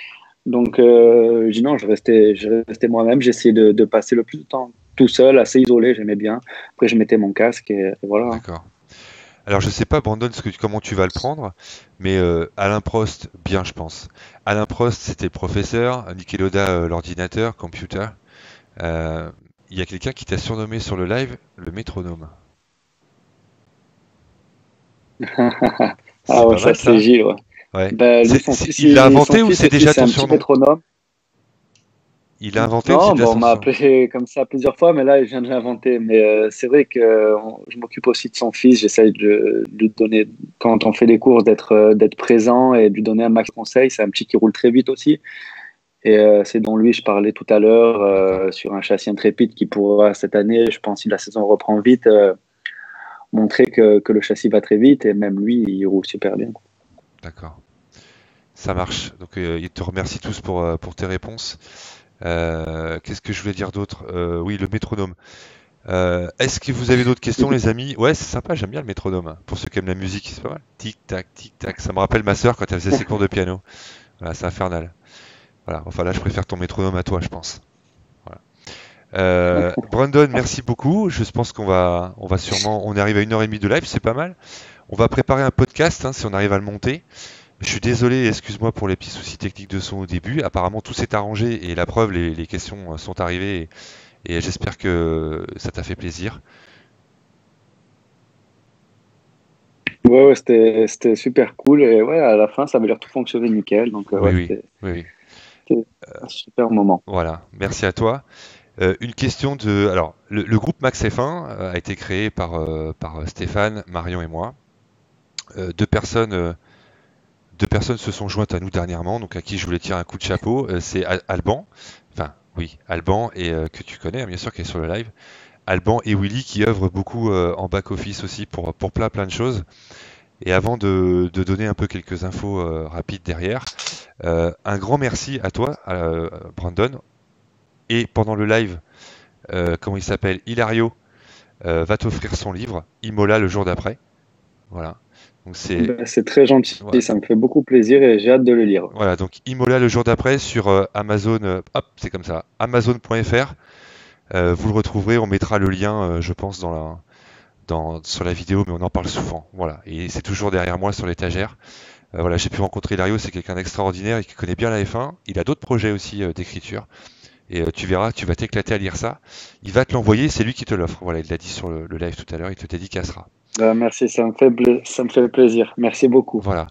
Donc, je dis non, je restais moi-même, j'essayais de passer le plus de temps tout seul, assez isolé, j'aimais bien. Après, je mettais mon casque et voilà. D'accord. Alors, je ne sais pas, Brandon, comment tu vas le prendre, mais Alain Prost, bien, je pense. Alain Prost, c'était professeur, Niki Lauda, l'ordinateur, computer. Il y a quelqu'un qui t'a surnommé sur le live le métronome. Ah ouais, ça c'est Gilles, ouais. Ouais. Bah, il l'a inventé ou c'est déjà ton surnom? Il l'a inventé? Non, bon, on m'a appelé comme ça plusieurs fois, mais là je viens de l'inventer. Mais c'est vrai que je m'occupe aussi de son fils. J'essaye de donner, quand on fait des cours, d'être présent et de lui donner un max conseil. C'est un petit qui roule très vite aussi. Et c'est dont lui je parlais tout à l'heure sur un châssis Intrépide qui pourra cette année, je pense, si la saison reprend vite, montrer que le châssis va très vite et même lui il roule super bien. D'accord, ça marche. Donc il te remercie tous pour tes réponses. Qu'est-ce que je voulais dire d'autre? Oui, le métronome. Est-ce que vous avez d'autres questions, les amis? Ouais, c'est sympa, j'aime bien le métronome. Pour ceux qui aiment la musique, c'est pas mal. Tic tac, tic tac. Ça me rappelle ma sœur quand elle faisait ses cours de piano. Voilà, c'est infernal. Voilà, enfin là, je préfère ton métronome à toi, je pense. Voilà. Brandon, merci beaucoup. Je pense qu'on va, on arrive à 1h30 de live, c'est pas mal. On va préparer un podcast, hein, si on arrive à le monter. Je suis désolé, excuse-moi pour les petits soucis techniques de son au début. Apparemment, tout s'est arrangé et la preuve, les questions sont arrivées et j'espère que ça t'a fait plaisir. Ouais, c'était super cool et ouais, à la fin, ça avait l'air tout fonctionner nickel. Donc, oui. Un super moment. Voilà, merci à toi. Une question de... Alors, le groupe MaxF1 a été créé par Stéphane, Marion et moi. Deux personnes se sont jointes à nous dernièrement, donc à qui je voulais tirer un coup de chapeau. C'est Alban, et que tu connais, bien sûr, qui est sur le live. Alban et Willy qui œuvrent beaucoup en back-office aussi pour plein de choses. Et avant de donner un peu quelques infos rapides derrière, un grand merci à toi, Brandon. Et pendant le live, comment il s'appelle, Hilario va t'offrir son livre, Imola, le jour d'après. Voilà. Donc c'est très gentil, ouais. Ça me fait beaucoup plaisir et j'ai hâte de le lire. Voilà, donc Imola, le jour d'après sur Amazon, c'est comme ça, Amazon.fr. Vous le retrouverez, on mettra le lien, je pense, sur la vidéo, mais on en parle souvent. Voilà, et c'est toujours derrière moi sur l'étagère. Voilà, j'ai pu rencontrer Hilario, c'est quelqu'un d'extraordinaire et qui connaît bien la F1. Il a d'autres projets aussi d'écriture. Et tu verras, tu vas t'éclater à lire ça. Il va te l'envoyer, c'est lui qui te l'offre. Voilà, il l'a dit sur le live tout à l'heure, il te dédicacera. Merci, ça me fait plaisir. Merci beaucoup. Voilà.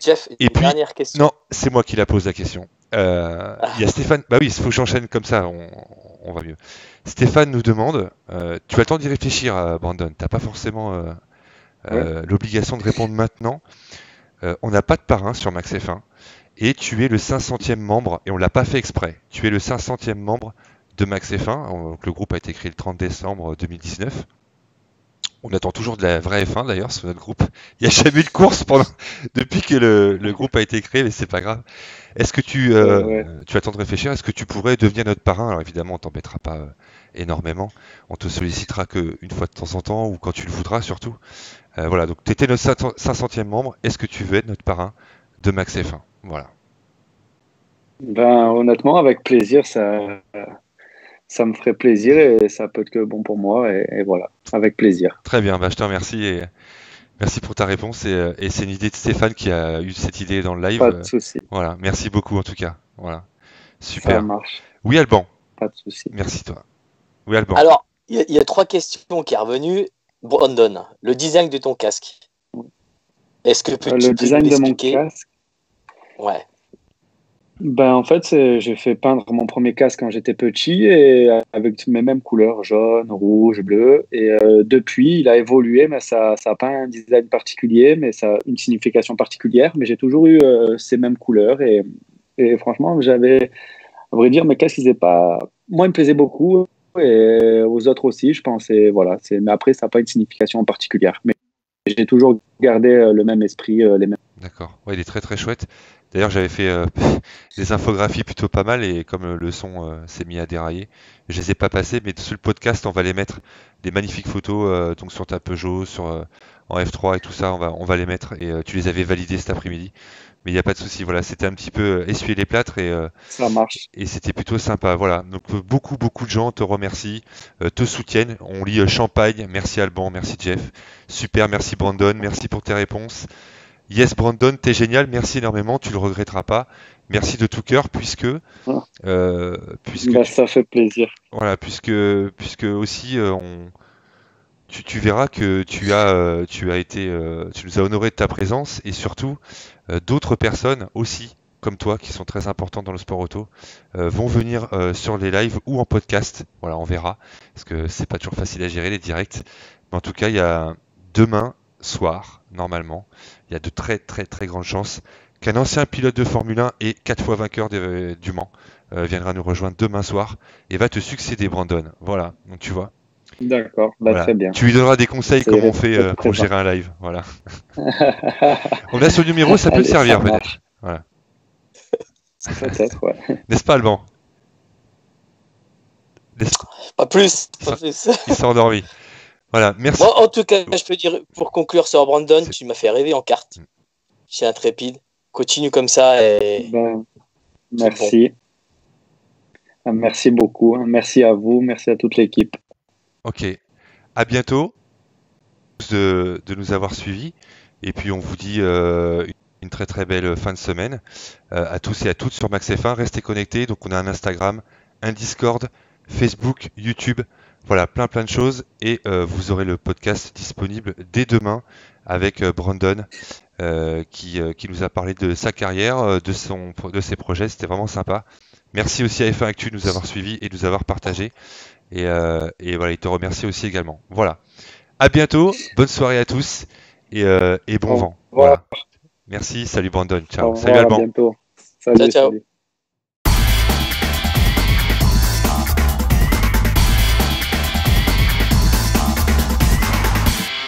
Jeff, et puis, dernière question. Non, c'est moi qui la pose la question. Il y a Stéphane. Bah oui, il faut que j'enchaîne comme ça, on va mieux. Stéphane nous demande, tu as le temps d'y réfléchir, Brandon. T'as pas forcément l'obligation de répondre maintenant. On n'a pas de parrain sur MaxF1. Et tu es le 500e membre, et on ne l'a pas fait exprès, tu es le 500e membre de MaxF1, donc le groupe a été créé le 30 décembre 2019. On attend toujours de la vraie F1 d'ailleurs sur notre groupe. Il n'y a jamais eu de course depuis que le groupe a été créé, mais c'est pas grave. Est-ce que tu attends de réfléchir, est-ce que tu pourrais devenir notre parrain? Alors évidemment, on ne t'embêtera pas énormément, on te sollicitera qu'une fois de temps en temps, ou quand tu le voudras surtout. Voilà, donc tu étais notre 500e membre, est-ce que tu veux être notre parrain de MaxF1? Voilà. Ben, honnêtement, avec plaisir, ça me ferait plaisir et ça peut être que bon pour moi. Et voilà, avec plaisir. Très bien, ben, je te remercie et merci pour ta réponse. Et c'est une idée de Stéphane qui a eu cette idée dans le live. Pas de souci. Voilà, merci beaucoup en tout cas. Voilà, super. Ça marche. Oui, Alban. Pas de souci. Merci toi. Oui, Alban. Alors, il y a trois questions qui sont revenues. Brandon, le design de ton casque. Est-ce que peux-tu m'expliquer? De mon casque. Ouais. Ben en fait, j'ai fait peindre mon premier casque quand j'étais petit et avec mes mêmes couleurs, jaune, rouge, bleu. Et depuis, il a évolué, mais ça a pas un design particulier, mais ça a une signification particulière. Mais j'ai toujours eu ces mêmes couleurs et franchement, j'avais, à vrai dire, mes casques, moi, ils me plaisaient beaucoup et aux autres aussi, je pense. Et voilà. Mais après, ça n'a pas une signification particulière. Mais j'ai toujours gardé le même esprit, les mêmes. D'accord. Ouais, il est très très chouette. D'ailleurs, j'avais fait des infographies plutôt pas mal et comme le son s'est mis à dérailler, je les ai pas passées, mais sur le podcast, on va les mettre, des magnifiques photos donc sur ta Peugeot, en F3 et tout ça, on va les mettre, et tu les avais validés cet après-midi. Mais il n'y a pas de souci, voilà, c'était un petit peu essuyer les plâtres et ça marche. Et c'était plutôt sympa, voilà. Donc beaucoup de gens te remercient, te soutiennent. On lit Champagne, merci Alban, merci Jeff, super, merci Brandon, merci pour tes réponses. Yes Brandon, t'es génial, merci énormément, tu le regretteras pas. Merci de tout cœur, puisque bah, ça fait plaisir. Voilà, puisque aussi tu verras que tu nous as honoré de ta présence, et surtout d'autres personnes aussi comme toi qui sont très importantes dans le sport auto vont venir sur les lives ou en podcast. Voilà, on verra, parce que c'est pas toujours facile à gérer les directs. Mais en tout cas, il y a demain soir, normalement, il y a de très grandes chances qu'un ancien pilote de Formule 1 et 4 fois vainqueur du Mans viendra nous rejoindre demain soir et va te succéder, Brandon. Voilà, donc tu vois. D'accord, bah voilà. Très bien. Tu lui donneras des conseils comme on fait pour gérer un live. Voilà. On a son numéro, ça peut te servir peut-être. Voilà. Peut-être, ouais. N'est-ce pas, Alban? Pas plus. Il s'est endormi. Voilà, merci. Bon, en tout cas, je peux dire, pour conclure sur Brandon, tu m'as fait rêver en kart. Chez Intrépide. Continue comme ça. Et... Ben, merci. Bon. Merci beaucoup. Merci à vous. Merci à toute l'équipe. Ok, à bientôt de nous avoir suivis, et puis on vous dit une très belle fin de semaine à tous et à toutes sur MaxF1. Restez connectés, donc on a un Instagram, un Discord, Facebook, YouTube, voilà plein de choses, et vous aurez le podcast disponible dès demain avec Brandon qui nous a parlé de sa carrière, de ses projets, c'était vraiment sympa. Merci aussi à F1 Actu de nous avoir suivis et de nous avoir partagés. Et voilà, il te remercie aussi également. Voilà. À bientôt. Bonne soirée à tous et bon vent. Voilà. Merci. Salut Brandon. Ciao. Salut Alban. À bientôt. Salut, ciao. Salut.